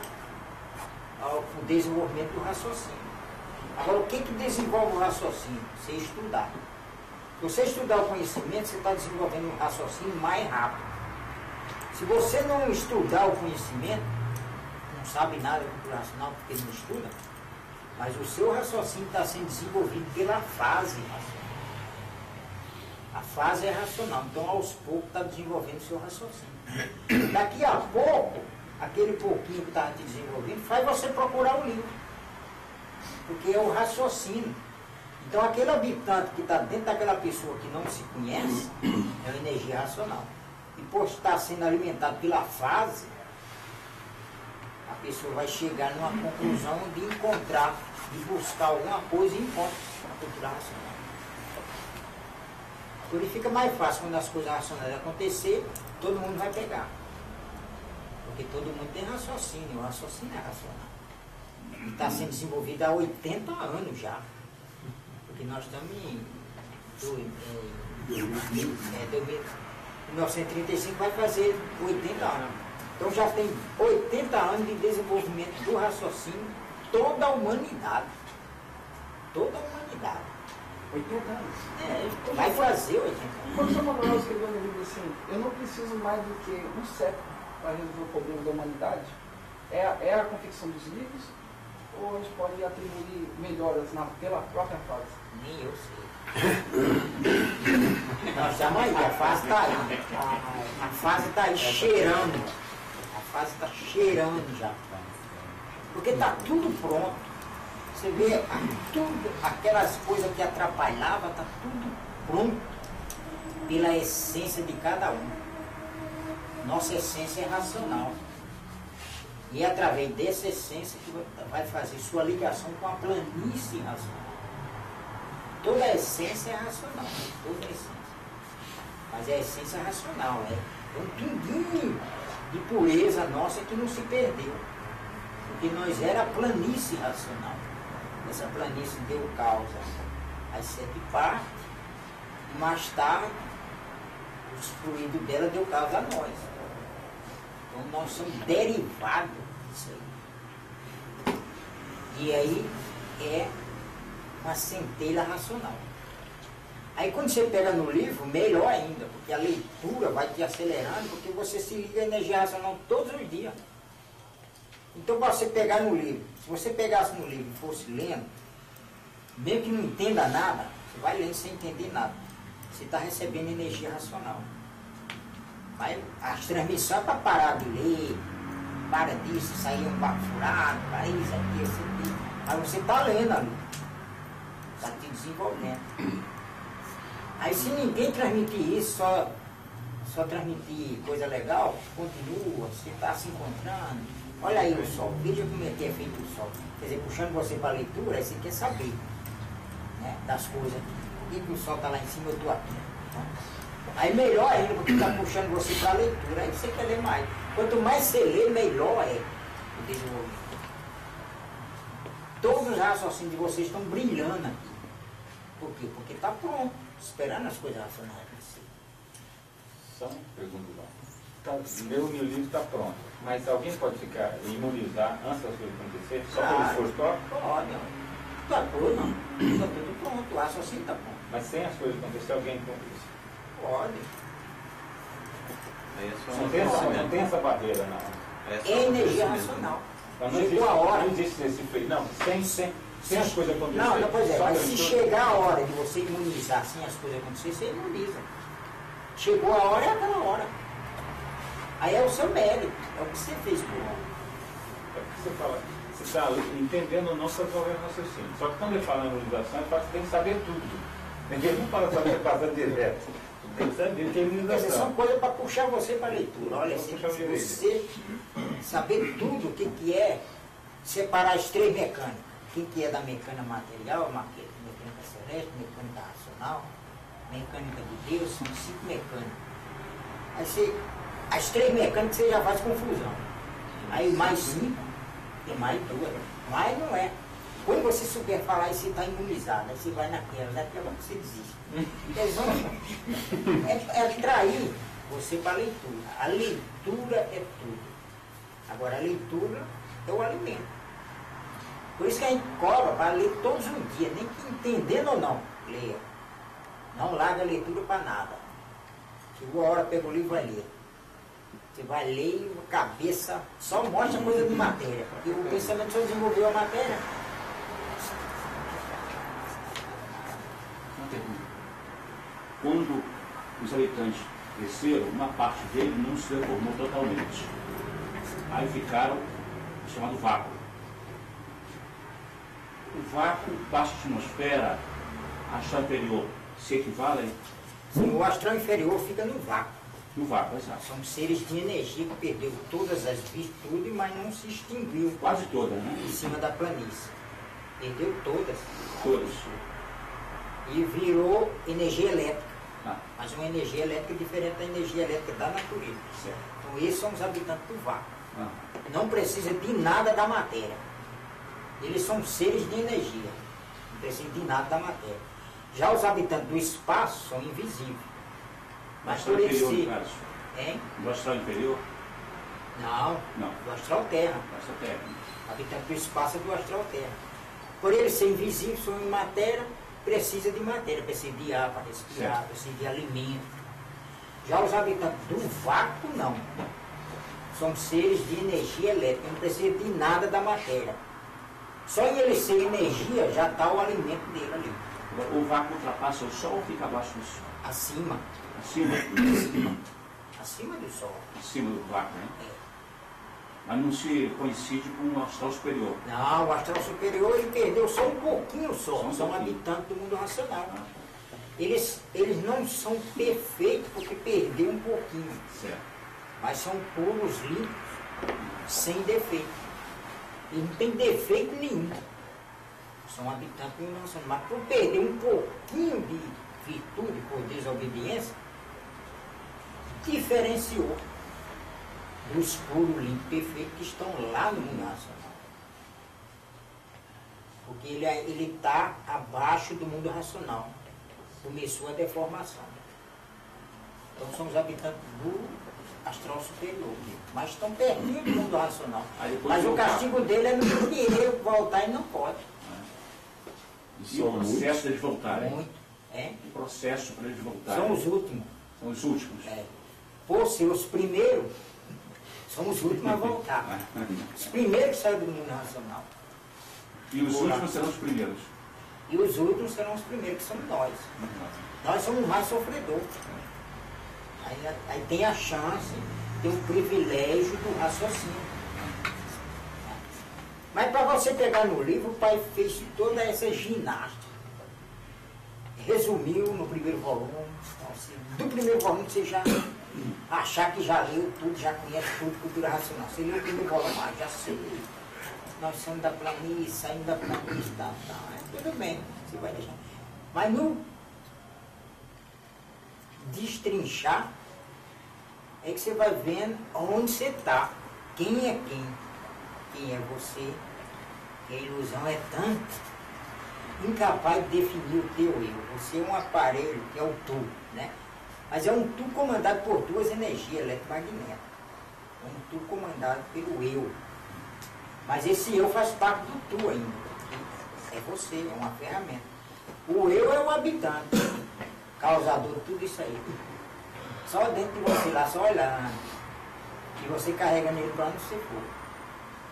o desenvolvimento do raciocínio. Agora, o que, que desenvolve o raciocínio? Você estudar. Se você estudar o conhecimento, você está desenvolvendo um raciocínio mais rápido. Se você não estudar o conhecimento, não sabem nada de cultura racional porque não estudam, mas o seu raciocínio está sendo desenvolvido pela fase racional. A fase é racional, então aos poucos está desenvolvendo o seu raciocínio. Daqui a pouco, aquele pouquinho que está te desenvolvendo faz você procurar o livro, porque é o raciocínio. Então aquele habitante que está dentro daquela pessoa que não se conhece é uma energia racional. E por estar sendo alimentado pela fase, a pessoa vai chegar numa conclusão de encontrar, de buscar alguma coisa e encontra a cultura racional. Por isso fica mais fácil quando as coisas racionais acontecerem, todo mundo vai pegar. Porque todo mundo tem raciocínio, o raciocínio é racional. E está sendo desenvolvido há oitenta anos já. Porque nós estamos em mil novecentos e trinta e cinco, vai fazer oitenta anos. Então já tem oitenta anos de desenvolvimento do raciocínio, toda a humanidade. Toda a humanidade. oitenta anos. É, vai fazer oitenta anos. Quando o São Manuel escreveu no livro assim, eu não preciso mais do que um século para resolver o problema da humanidade, é, é a confecção dos livros, ou a gente pode atribuir melhoras na, pela própria fase? Nem eu sei. Nós já aí, a fase está aí. A, a fase está aí cheirando. A fase está cheirando já. Porque está tudo pronto. Você vê, tudo, aquelas coisas que atrapalhavam, está tudo pronto pela essência de cada um. Nossa essência é racional. E é através dessa essência que vai fazer sua ligação com a planície racional. Toda a essência é racional, né? Toda a essência. Mas é a essência racional, né? É um pinguinho de pureza nossa que não se perdeu. Porque nós era a planície racional. Essa planície deu causa às sete partes, e mais tarde, o fluido dela deu causa a nós. Então nós somos derivados disso aí. E aí é uma centelha racional. Aí quando você pega no livro, melhor ainda, porque a leitura vai te acelerando, porque você se liga à energia racional todos os dias. Então, para você pegar no livro, se você pegasse no livro e fosse lendo, mesmo que não entenda nada, você vai lendo sem entender nada. Você está recebendo energia racional. Mas as transmissões é para parar de ler, para disso, sair um papo furado, para isso, aqui, isso, aqui. Aí você está lendo ali. Está te desenvolvendo. Aí se ninguém transmitir isso, só, só transmitir coisa legal, continua, você está se encontrando. Olha aí o sol, veja como é que é feito o sol. Quer dizer, puxando você para a leitura, aí você quer saber, né, das coisas. Por que, que o sol está lá em cima, eu estou aqui? Então, aí melhor ainda, porque está puxando você para a leitura, aí você quer ler mais. Quanto mais você lê, melhor é o desenvolvimento. Todos os raciocínios de vocês estão brilhando aqui. Por quê? Porque está pronto, esperando as coisas racionais crescer. Só uma pergunta lá. Então, meu, meu livro está pronto, mas alguém pode ficar imunizar antes das coisas acontecer? Só pelo esforço próprio? Pode, está pronto, está tudo pronto, o raciocínio está pronto. Mas sem as coisas acontecer, alguém compra isso? Pode. É só não, tem essa, não tem essa barreira, não. É, é energia racional. Então, não existe, a hora. Não existe esse freio. Não, sem, sem, sem as coisas acontecerem. Não, não, pois é, mas se chegar a hora de você imunizar sem as coisas acontecerem, você imuniza. Chegou a hora, é aquela hora. Aí é o seu mérito, é o que você fez por lá. É o que você fala, você está entendendo ou não seu problema raciocínio. Só que quando ele fala na imunização, ele fala que você tem que saber tudo. Ele não fala só que você passa direto. Você tem que saber que é imunização. Essas são coisas para puxar você para a leitura. Olha, se você saber tudo o que, que é, separar as três mecânicas. O que, que é da mecânica material, mecânica celeste, mecânica racional, mecânica de Deus, são cinco mecânicas. Aí você... As três mecânicas você já faz confusão. Aí mais cinco e mais duas. Mas não é. Quando você souber falar e você está imunizado, aí você vai naquela, daquela que você desiste. É, é atrair você para a leitura. A leitura é tudo. Agora a leitura é o alimento. Por isso que a gente cobra para ler todos os dias, nem que entendendo ou não, leia. Não larga a leitura para nada. Chegou a hora, pega o livro e vai ler. Você vai ler a cabeça, só mostra coisa de matéria. Porque o pensamento só desenvolveu a matéria. Uma pergunta. Quando os habitantes cresceram, uma parte dele não se reformou totalmente. Aí ficaram chamado vácuo. O vácuo baixa a atmosfera, astral inferior, se equivale? Sim, o astral inferior fica no vácuo. No vácuo, exato. São seres de energia que perdeu todas as virtudes, mas não se extinguiu. Quase todas, né? Em cima da planície. Perdeu todas. Todas. E virou energia elétrica. Ah. Mas uma energia elétrica diferente da energia elétrica da natureza. Certo. Então esses são os habitantes do vácuo. Ah. Não precisa de nada da matéria. Eles são seres de energia. Não precisa de nada da matéria. Já os habitantes do espaço são invisíveis. Mas por eles se... Hein? Do astral inferior? Não. Não. Do astral terra. Do astral terra. Habitante do espaço é do astral terra. Por eles ser invisíveis, são em matéria, precisa de matéria. Precisa de ar para respirar, certo. Precisa de alimento. Já os habitantes do vácuo, não. São seres de energia elétrica. Não precisa de nada da matéria. Só em ele ser energia, já está o alimento dele ali. O vácuo ultrapassa o Sol ou fica abaixo do Sol? Acima. Acima? Acima do Sol. Acima do vácuo, né? É. Mas não se coincide com o astral superior? Não, o astral superior ele perdeu só um pouquinho o Sol. São, são um habitantes do mundo racional. Ah. Eles, eles não são perfeitos porque perdeu um pouquinho. Certo. Mas são puros, limpos, sem defeito. Ele não tem defeito nenhum. São habitantes do mundo racional. Mas por perder um pouquinho de virtude por desobediência, diferenciou dos puros, limpos, perfeitos que estão lá no mundo racional. Porque ele está abaixo do mundo racional. Começou a deformação. Então são os habitantes do astral superior, mas estão perdidos do mundo racional. Mas o castigo dele é não querer voltar e não pode. E o processo para eles voltarem? Muito. É? O processo para eles voltarem? São os últimos. São os últimos? É. Por ser os primeiros, são os últimos a voltar. Os primeiros que saem do mundo racional. E os últimos serão os primeiros? E os últimos serão os primeiros, que somos nós. Nós somos mais sofredores. Aí, aí tem a chance, tem o privilégio do raciocínio. Mas para você pegar no livro, o pai fez toda essa ginástica. Resumiu no primeiro volume. Então, assim, do primeiro volume você já achar que já leu tudo, já conhece tudo, cultura racional. Você leu o primeiro volume, ah, já sei. Nós saímos da planície, saímos da planície, tá, tá. Tudo bem, você vai deixar. Mas no destrinchar, é que você vai vendo onde você está, quem é quem, quem é você, que a ilusão é tanto, incapaz de definir o teu eu. Você é um aparelho que é o tu, né? Mas é um tu comandado por duas energias eletromagnéticas, é um tu comandado pelo eu, mas esse eu faz parte do tu ainda, é você, é uma ferramenta. O eu é o habitante, causador de tudo isso aí. Só dentro de você lá, só olhando. E você carrega nele para onde você for.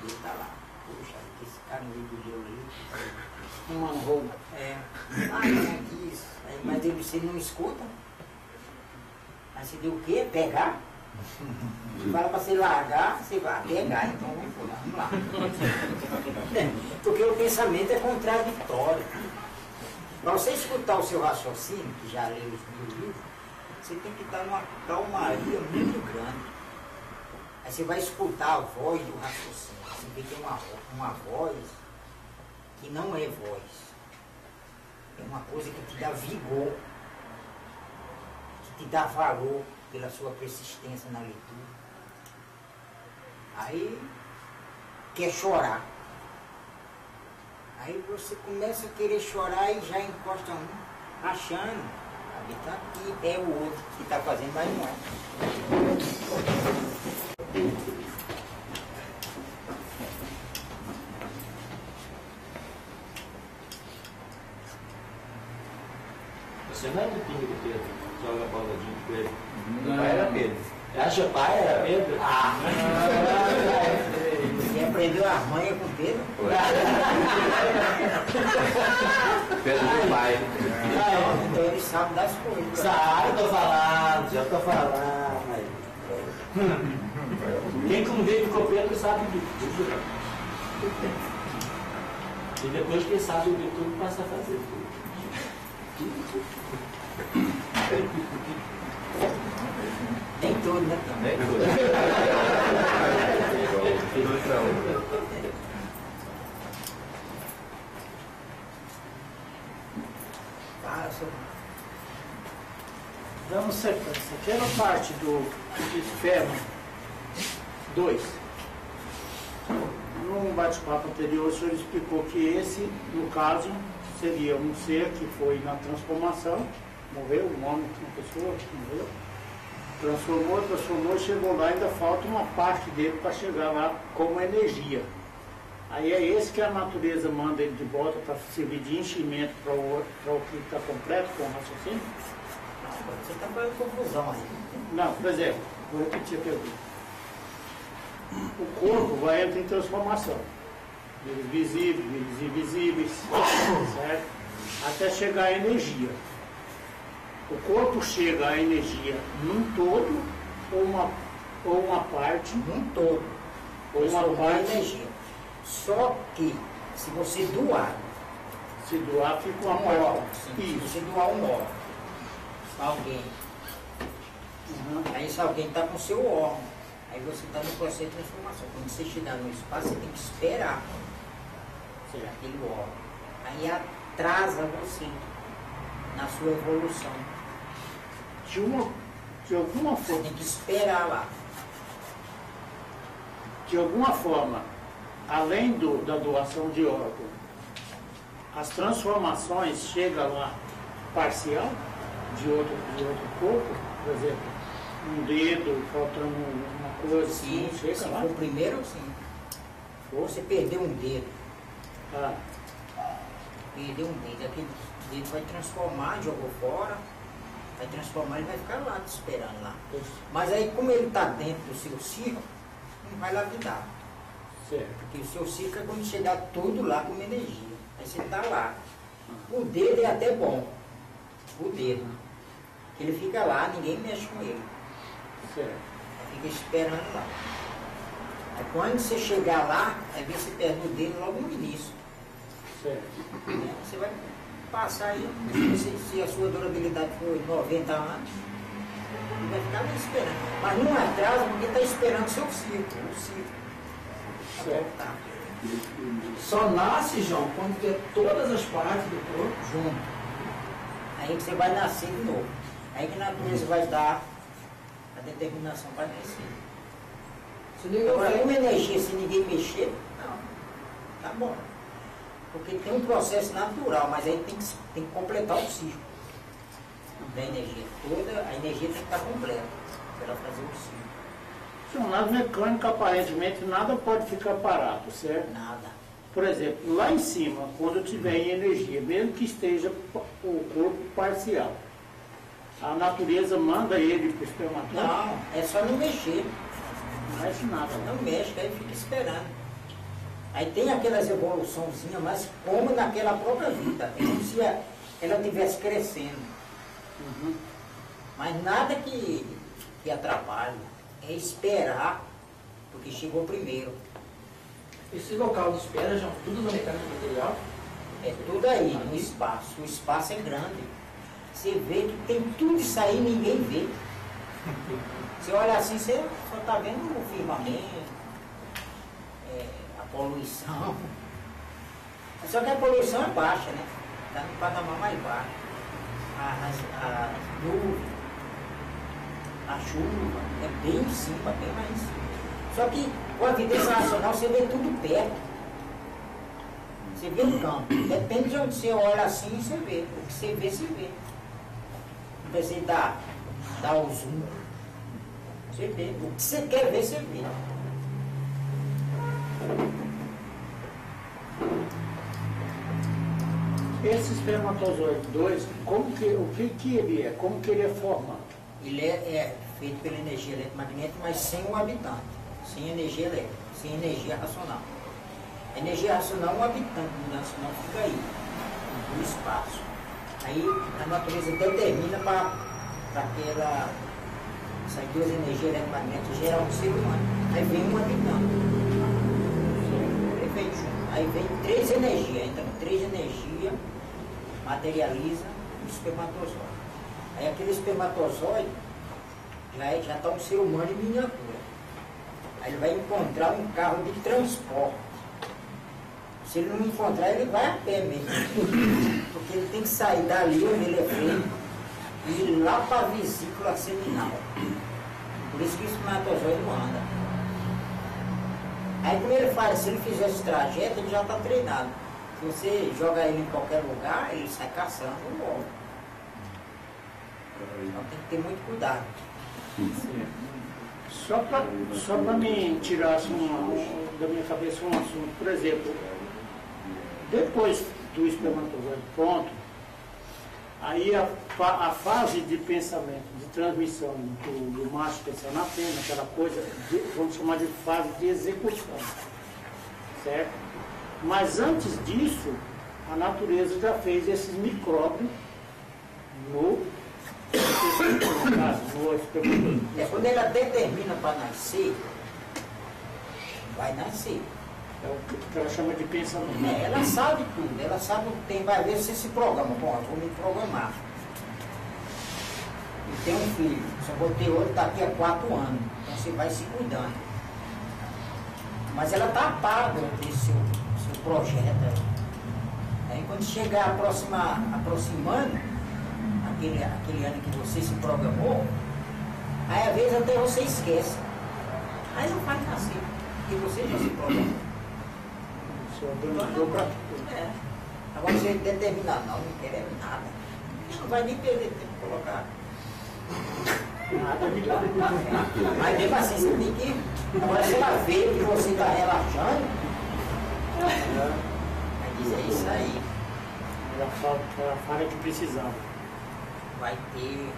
E ele está lá. Poxa, esse cara não engoliu ali. Uma roupa. É. Ah, não é isso. Aí, mas ele, você não escuta. Mas você deu o quê? Pegar? Você fala para você largar, você vai pegar. Então vamos lá. Vamos lá. Porque o pensamento é contraditório. Para você escutar o seu raciocínio, que já leu os mil livros, você tem que estar numa calmaria muito grande. Aí você vai escutar a voz do raciocínio. Você vê que é uma, uma voz que não é voz. É uma coisa que te dá vigor, que te dá valor pela sua persistência na leitura. Aí quer chorar. Aí você começa a querer chorar e já encosta um, achando, habitante, que é o outro que está fazendo, mas não é. Você não é do time do Pedro, joga a bola de Pedro. Não era Pedro. Já seu pai era Pedro? Ah, você aprendeu a manha com Pedro? Pedro do pai. Ah, então ele sabe das coisas. Sabe, eu tô falando, já tô falando. Quem convive com o Pedro sabe de tudo. E depois quem sabe de tudo passa a fazer tudo. Tudo, tudo. Tem tudo, né? Tem tudo. Para, senhor. Damos sequência. Aqui era parte do Esquema dois. Num bate-papo anterior, o senhor explicou que esse, no caso, seria um ser que foi na transformação, morreu, um homem, uma pessoa que morreu. Transformou, transformou, chegou lá, ainda falta uma parte dele para chegar lá como energia. Aí é esse que a natureza manda ele de volta para servir de enchimento para o, o que está completo com o raciocínio? Não, você está fazendo confusão aí. Não, por exemplo, vou repetir a pergunta. O corpo vai entrar em transformação. Eles visíveis, eles invisíveis, certo? Até chegar a energia. O corpo chega à energia num todo ou uma, ou uma parte? Num todo. Ou uma parte? Energia. Só que, se você doar... Se doar, fica uma um órgão. Se você doar um órgão para alguém. Uhum. Aí se alguém está com o seu órgão, aí você está no processo de transformação. Quando você chegar no espaço, você tem que esperar. Ou seja, aquele órgão. Aí atrasa você na sua evolução. De, uma, de alguma forma. Tem que esperar lá. De alguma forma, além do, da doação de órgão, as transformações chegam lá parcial de outro, de outro corpo, por exemplo, um dedo, faltando uma coisa, sim, assim, chega sim, lá. O primeiro, sim. Ou você perdeu um dedo. Ah. Perdeu um dedo. Aquele dedo vai transformar, jogou fora. Vai transformar, ele vai ficar lá te esperando lá. Mas aí, como ele está dentro do seu circo, não vai lapidar. Certo. Porque o seu circo é quando chegar todo lá com energia. Aí você está lá. O dedo é até bom. O dedo. Porque ele fica lá, ninguém mexe com ele. Certo. Aí fica esperando lá. Aí quando você chegar lá, aí você perde o dedo logo no início. Certo. Aí você vai passar aí, se, se a sua durabilidade for noventa anos, ele vai ficar ali esperando. Mas não atrasa porque está esperando o seu ciclo, o ciclo. Certo. Tá. Só nasce, João, quando tem todas as partes do corpo junto. Aí que você vai nascer de novo. Aí que a natureza vai dar a determinação para nascer. Agora, uma energia, se ninguém mexer, não. Tá bom. Porque tem um processo natural, mas aí tem que, tem que completar o ciclo da energia toda, a energia tem que estar completa para ela fazer o ciclo. Então, na mecânica, aparentemente, nada pode ficar parado, certo? Nada. Por exemplo, lá em cima, quando eu tiver em energia, mesmo que esteja o corpo parcial, a natureza manda ele para o espermatozoide? Não, é só não mexer. Não mexe nada. Não mexe, aí fica esperando. Aí tem aquelas evoluçãozinhas, mas como naquela própria vida. É como se ela estivesse crescendo. Uhum. Mas nada que, que atrapalhe. É esperar, porque chegou primeiro. Esse local de espera já é tudo na mecânica material? É tudo aí, no espaço. O espaço é grande. Você vê que tem tudo isso aí e ninguém vê. Você olha assim, você só está vendo o firmamento. Poluição. Só que a poluição é baixa, né? Está no patamar mais baixo. A nuvem, a chuva, é bem em cima, bem mais em cima. Só que com a evidência racional você vê tudo perto. Você vê o campo. Depende de onde você olha assim, você vê. O que você vê, você vê. Não precisa dar, dar o zoom. Você vê. O que você quer ver, você vê. Esse espermatozoide dois, como que, o que, que ele é? Como que ele é formado? Ele é, é feito pela energia eletromagnética, mas sem o habitante, sem energia elétrica, sem energia racional. A energia racional, o habitante do racional fica aí, no espaço. Aí a natureza determina para aquela... Essas duas energias eletromagnéticas geram um ser humano. Aí vem um habitante. Aí vem três energias. Então, três energias materializa o espermatozoide. Aí aquele espermatozoide já está já um ser humano em miniatura. Aí ele vai encontrar um carro de transporte. Se ele não encontrar, ele vai a pé mesmo. Porque ele tem que sair dali onde ele é feito e ir lá para a vesícula seminal. Por isso que o espermatozoide não anda. Aí como ele faz, se ele fizer esse trajeto, ele já está treinado. Se você joga ele em qualquer lugar, ele sai caçando o ovo. Então tem que ter muito cuidado. Sim. Só para só para me tirar assim, um, da minha cabeça um assunto, por exemplo, depois do espermatozoide pronto, aí a, a fase de pensamento, de transmissão do, do macho pensar na fêmea, aquela coisa, de, vamos chamar de fase de execução, certo? Mas antes disso, a natureza já fez esses micróbios no... É quando ela determina para nascer, vai nascer. É o que ela chama de pensamento. É, ela sabe tudo, ela sabe o que tem, vai ver se se programa. Bom, eu vou me programar. E tem um filho, só botei outro daqui a quatro anos. Então você vai se cuidando. Mas ela está paga desse seu, seu projeto. Aí quando chegar aproximar, aproximando, aquele, aquele ano que você se programou, aí às vezes até você esquece. Aí não vai nascer, porque você já se programou. É. Agora você determinar, não, não quer nada. Não vai nem perder tempo de colocar nada de lá. Mas mesmo assim você tem que. Agora se ela vê que você está relaxando, aí diz é isso aí. Ela fala que precisava. Vai ter.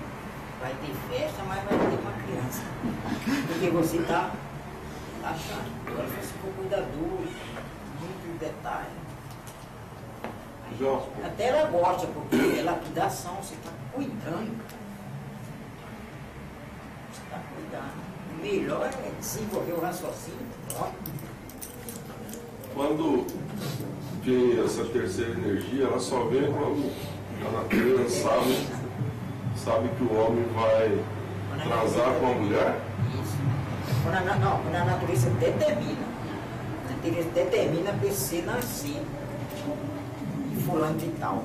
Vai ter festa, mas vai ter uma criança. Porque você está relaxando. Agora se você for cuidadoso. Detalhe. Aí, até ela gosta, porque é lapidação, você está cuidando. Você está cuidando. O melhor é desenvolver o raciocínio. Ó. Quando vem essa terceira energia, ela só vem quando a natureza sabe, sabe que o homem vai transar com a mulher? Quando a, não, quando a natureza determina. Ele determina para você nascer e fulano de tal.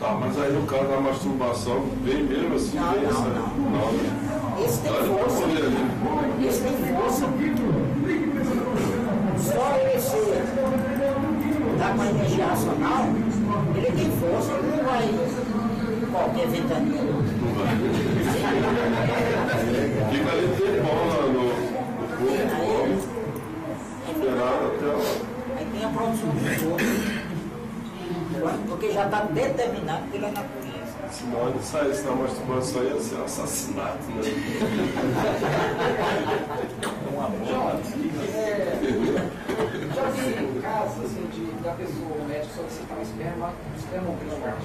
Tá, mas aí no caso da masturbação vem mesmo assim? Não, não, essa... não, não, não. Esse tem força. Esse tem força. Só ele ser da energia racional, ele tem força, ele não vai qualquer ventania. Fica ali tempo no, no corpo. Aí tem a produção do corpo, porque já está determinado pela natureza. Se não, ele sai, se não masturbação ia ser um assassinato, né? Uma morte. Já vi casos assim, de, da pessoa, o médico solicitar um esperma, um espermograma.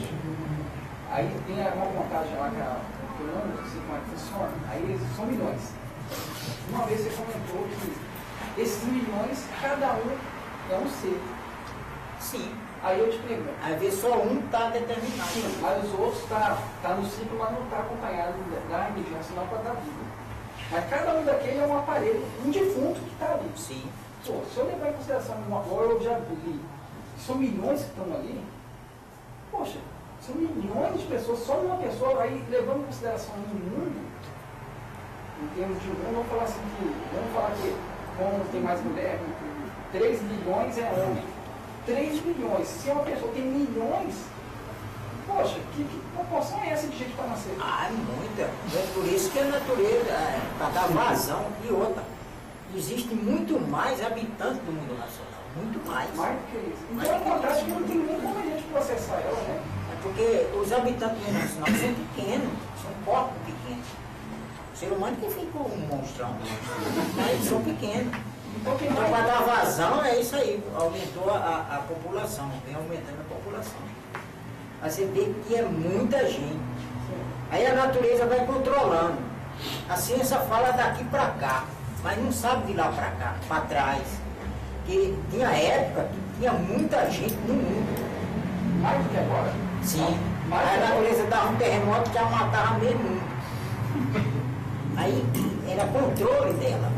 Aí tem uma contagem lá que a não sei como é que funciona, aí são milhões. Uma vez você comentou que esses milhões, cada um é um ser. Sim. Aí eu te pergunto. Às vezes só um está determinado. Sim, mas os outros estão tá, tá no ciclo, mas não está acompanhado da energia racional para dar vida. Mas cada um daquele é um aparelho, um defunto que está ali. Sim. Pô, se eu levar em consideração uma hora, eu já li. São milhões que estão ali. Poxa, são milhões de pessoas, só uma pessoa, aí levando em consideração o mundo, em termos de mundo, vamos falar assim que. Vamos falar que. Como tem mais mulher, três milhões é homem. três milhões. Se uma pessoa tem milhões, poxa, que, que proporção é essa de gente para nascer? Ah, muita. É por isso que a natureza, é, para dar vazão e outra. Existe muito mais habitantes do mundo nacional. Muito mais. Mais do que isso. Então é fantástico que não tem nem como a gente processar ela, né? É porque os habitantes do mundo nacional são pequenos, são corpos pequenos. O ser humano que ficou um monstrão. Mas são pequenos. Então, para dar vazão, é isso aí. Aumentou a, a população, vem aumentando a população. Mas você vê que é muita gente. Aí a natureza vai controlando. A ciência fala daqui para cá, mas não sabe de lá para cá, para trás. Porque tinha época que tinha muita gente no mundo. Mais do que agora? Sim. Mas a natureza dava um terremoto que a matava meio mundo. Aí era controle dela.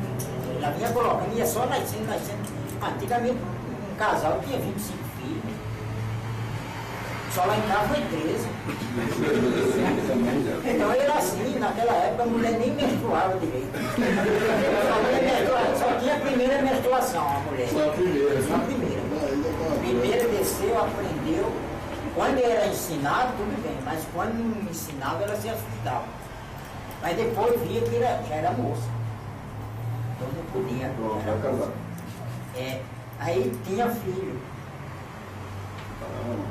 Ela vinha colocando, ia só nascendo, nascendo. Antigamente um casal tinha vinte e cinco filhos. Só lá em casa foi treze. Então era assim, naquela época a mulher nem menstruava direito. Só tinha a primeira menstruação a mulher. Só a primeira. Só a primeira. Primeiro desceu, aprendeu. Quando era ensinado, tudo bem, mas quando não ensinava, ela se assustava. Mas depois via que era, já era moça. Então não podia, era moça. É, aí tinha filho.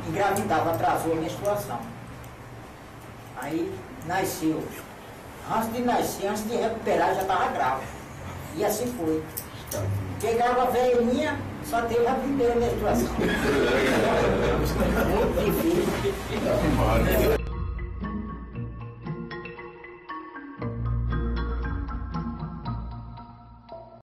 Engravidava, atrasou a menstruação. Aí nasceu. Antes de nascer, antes de recuperar, já estava grávida. E assim foi. Chegava a velhinha, só teve a primeira menstruação. Muito difícil.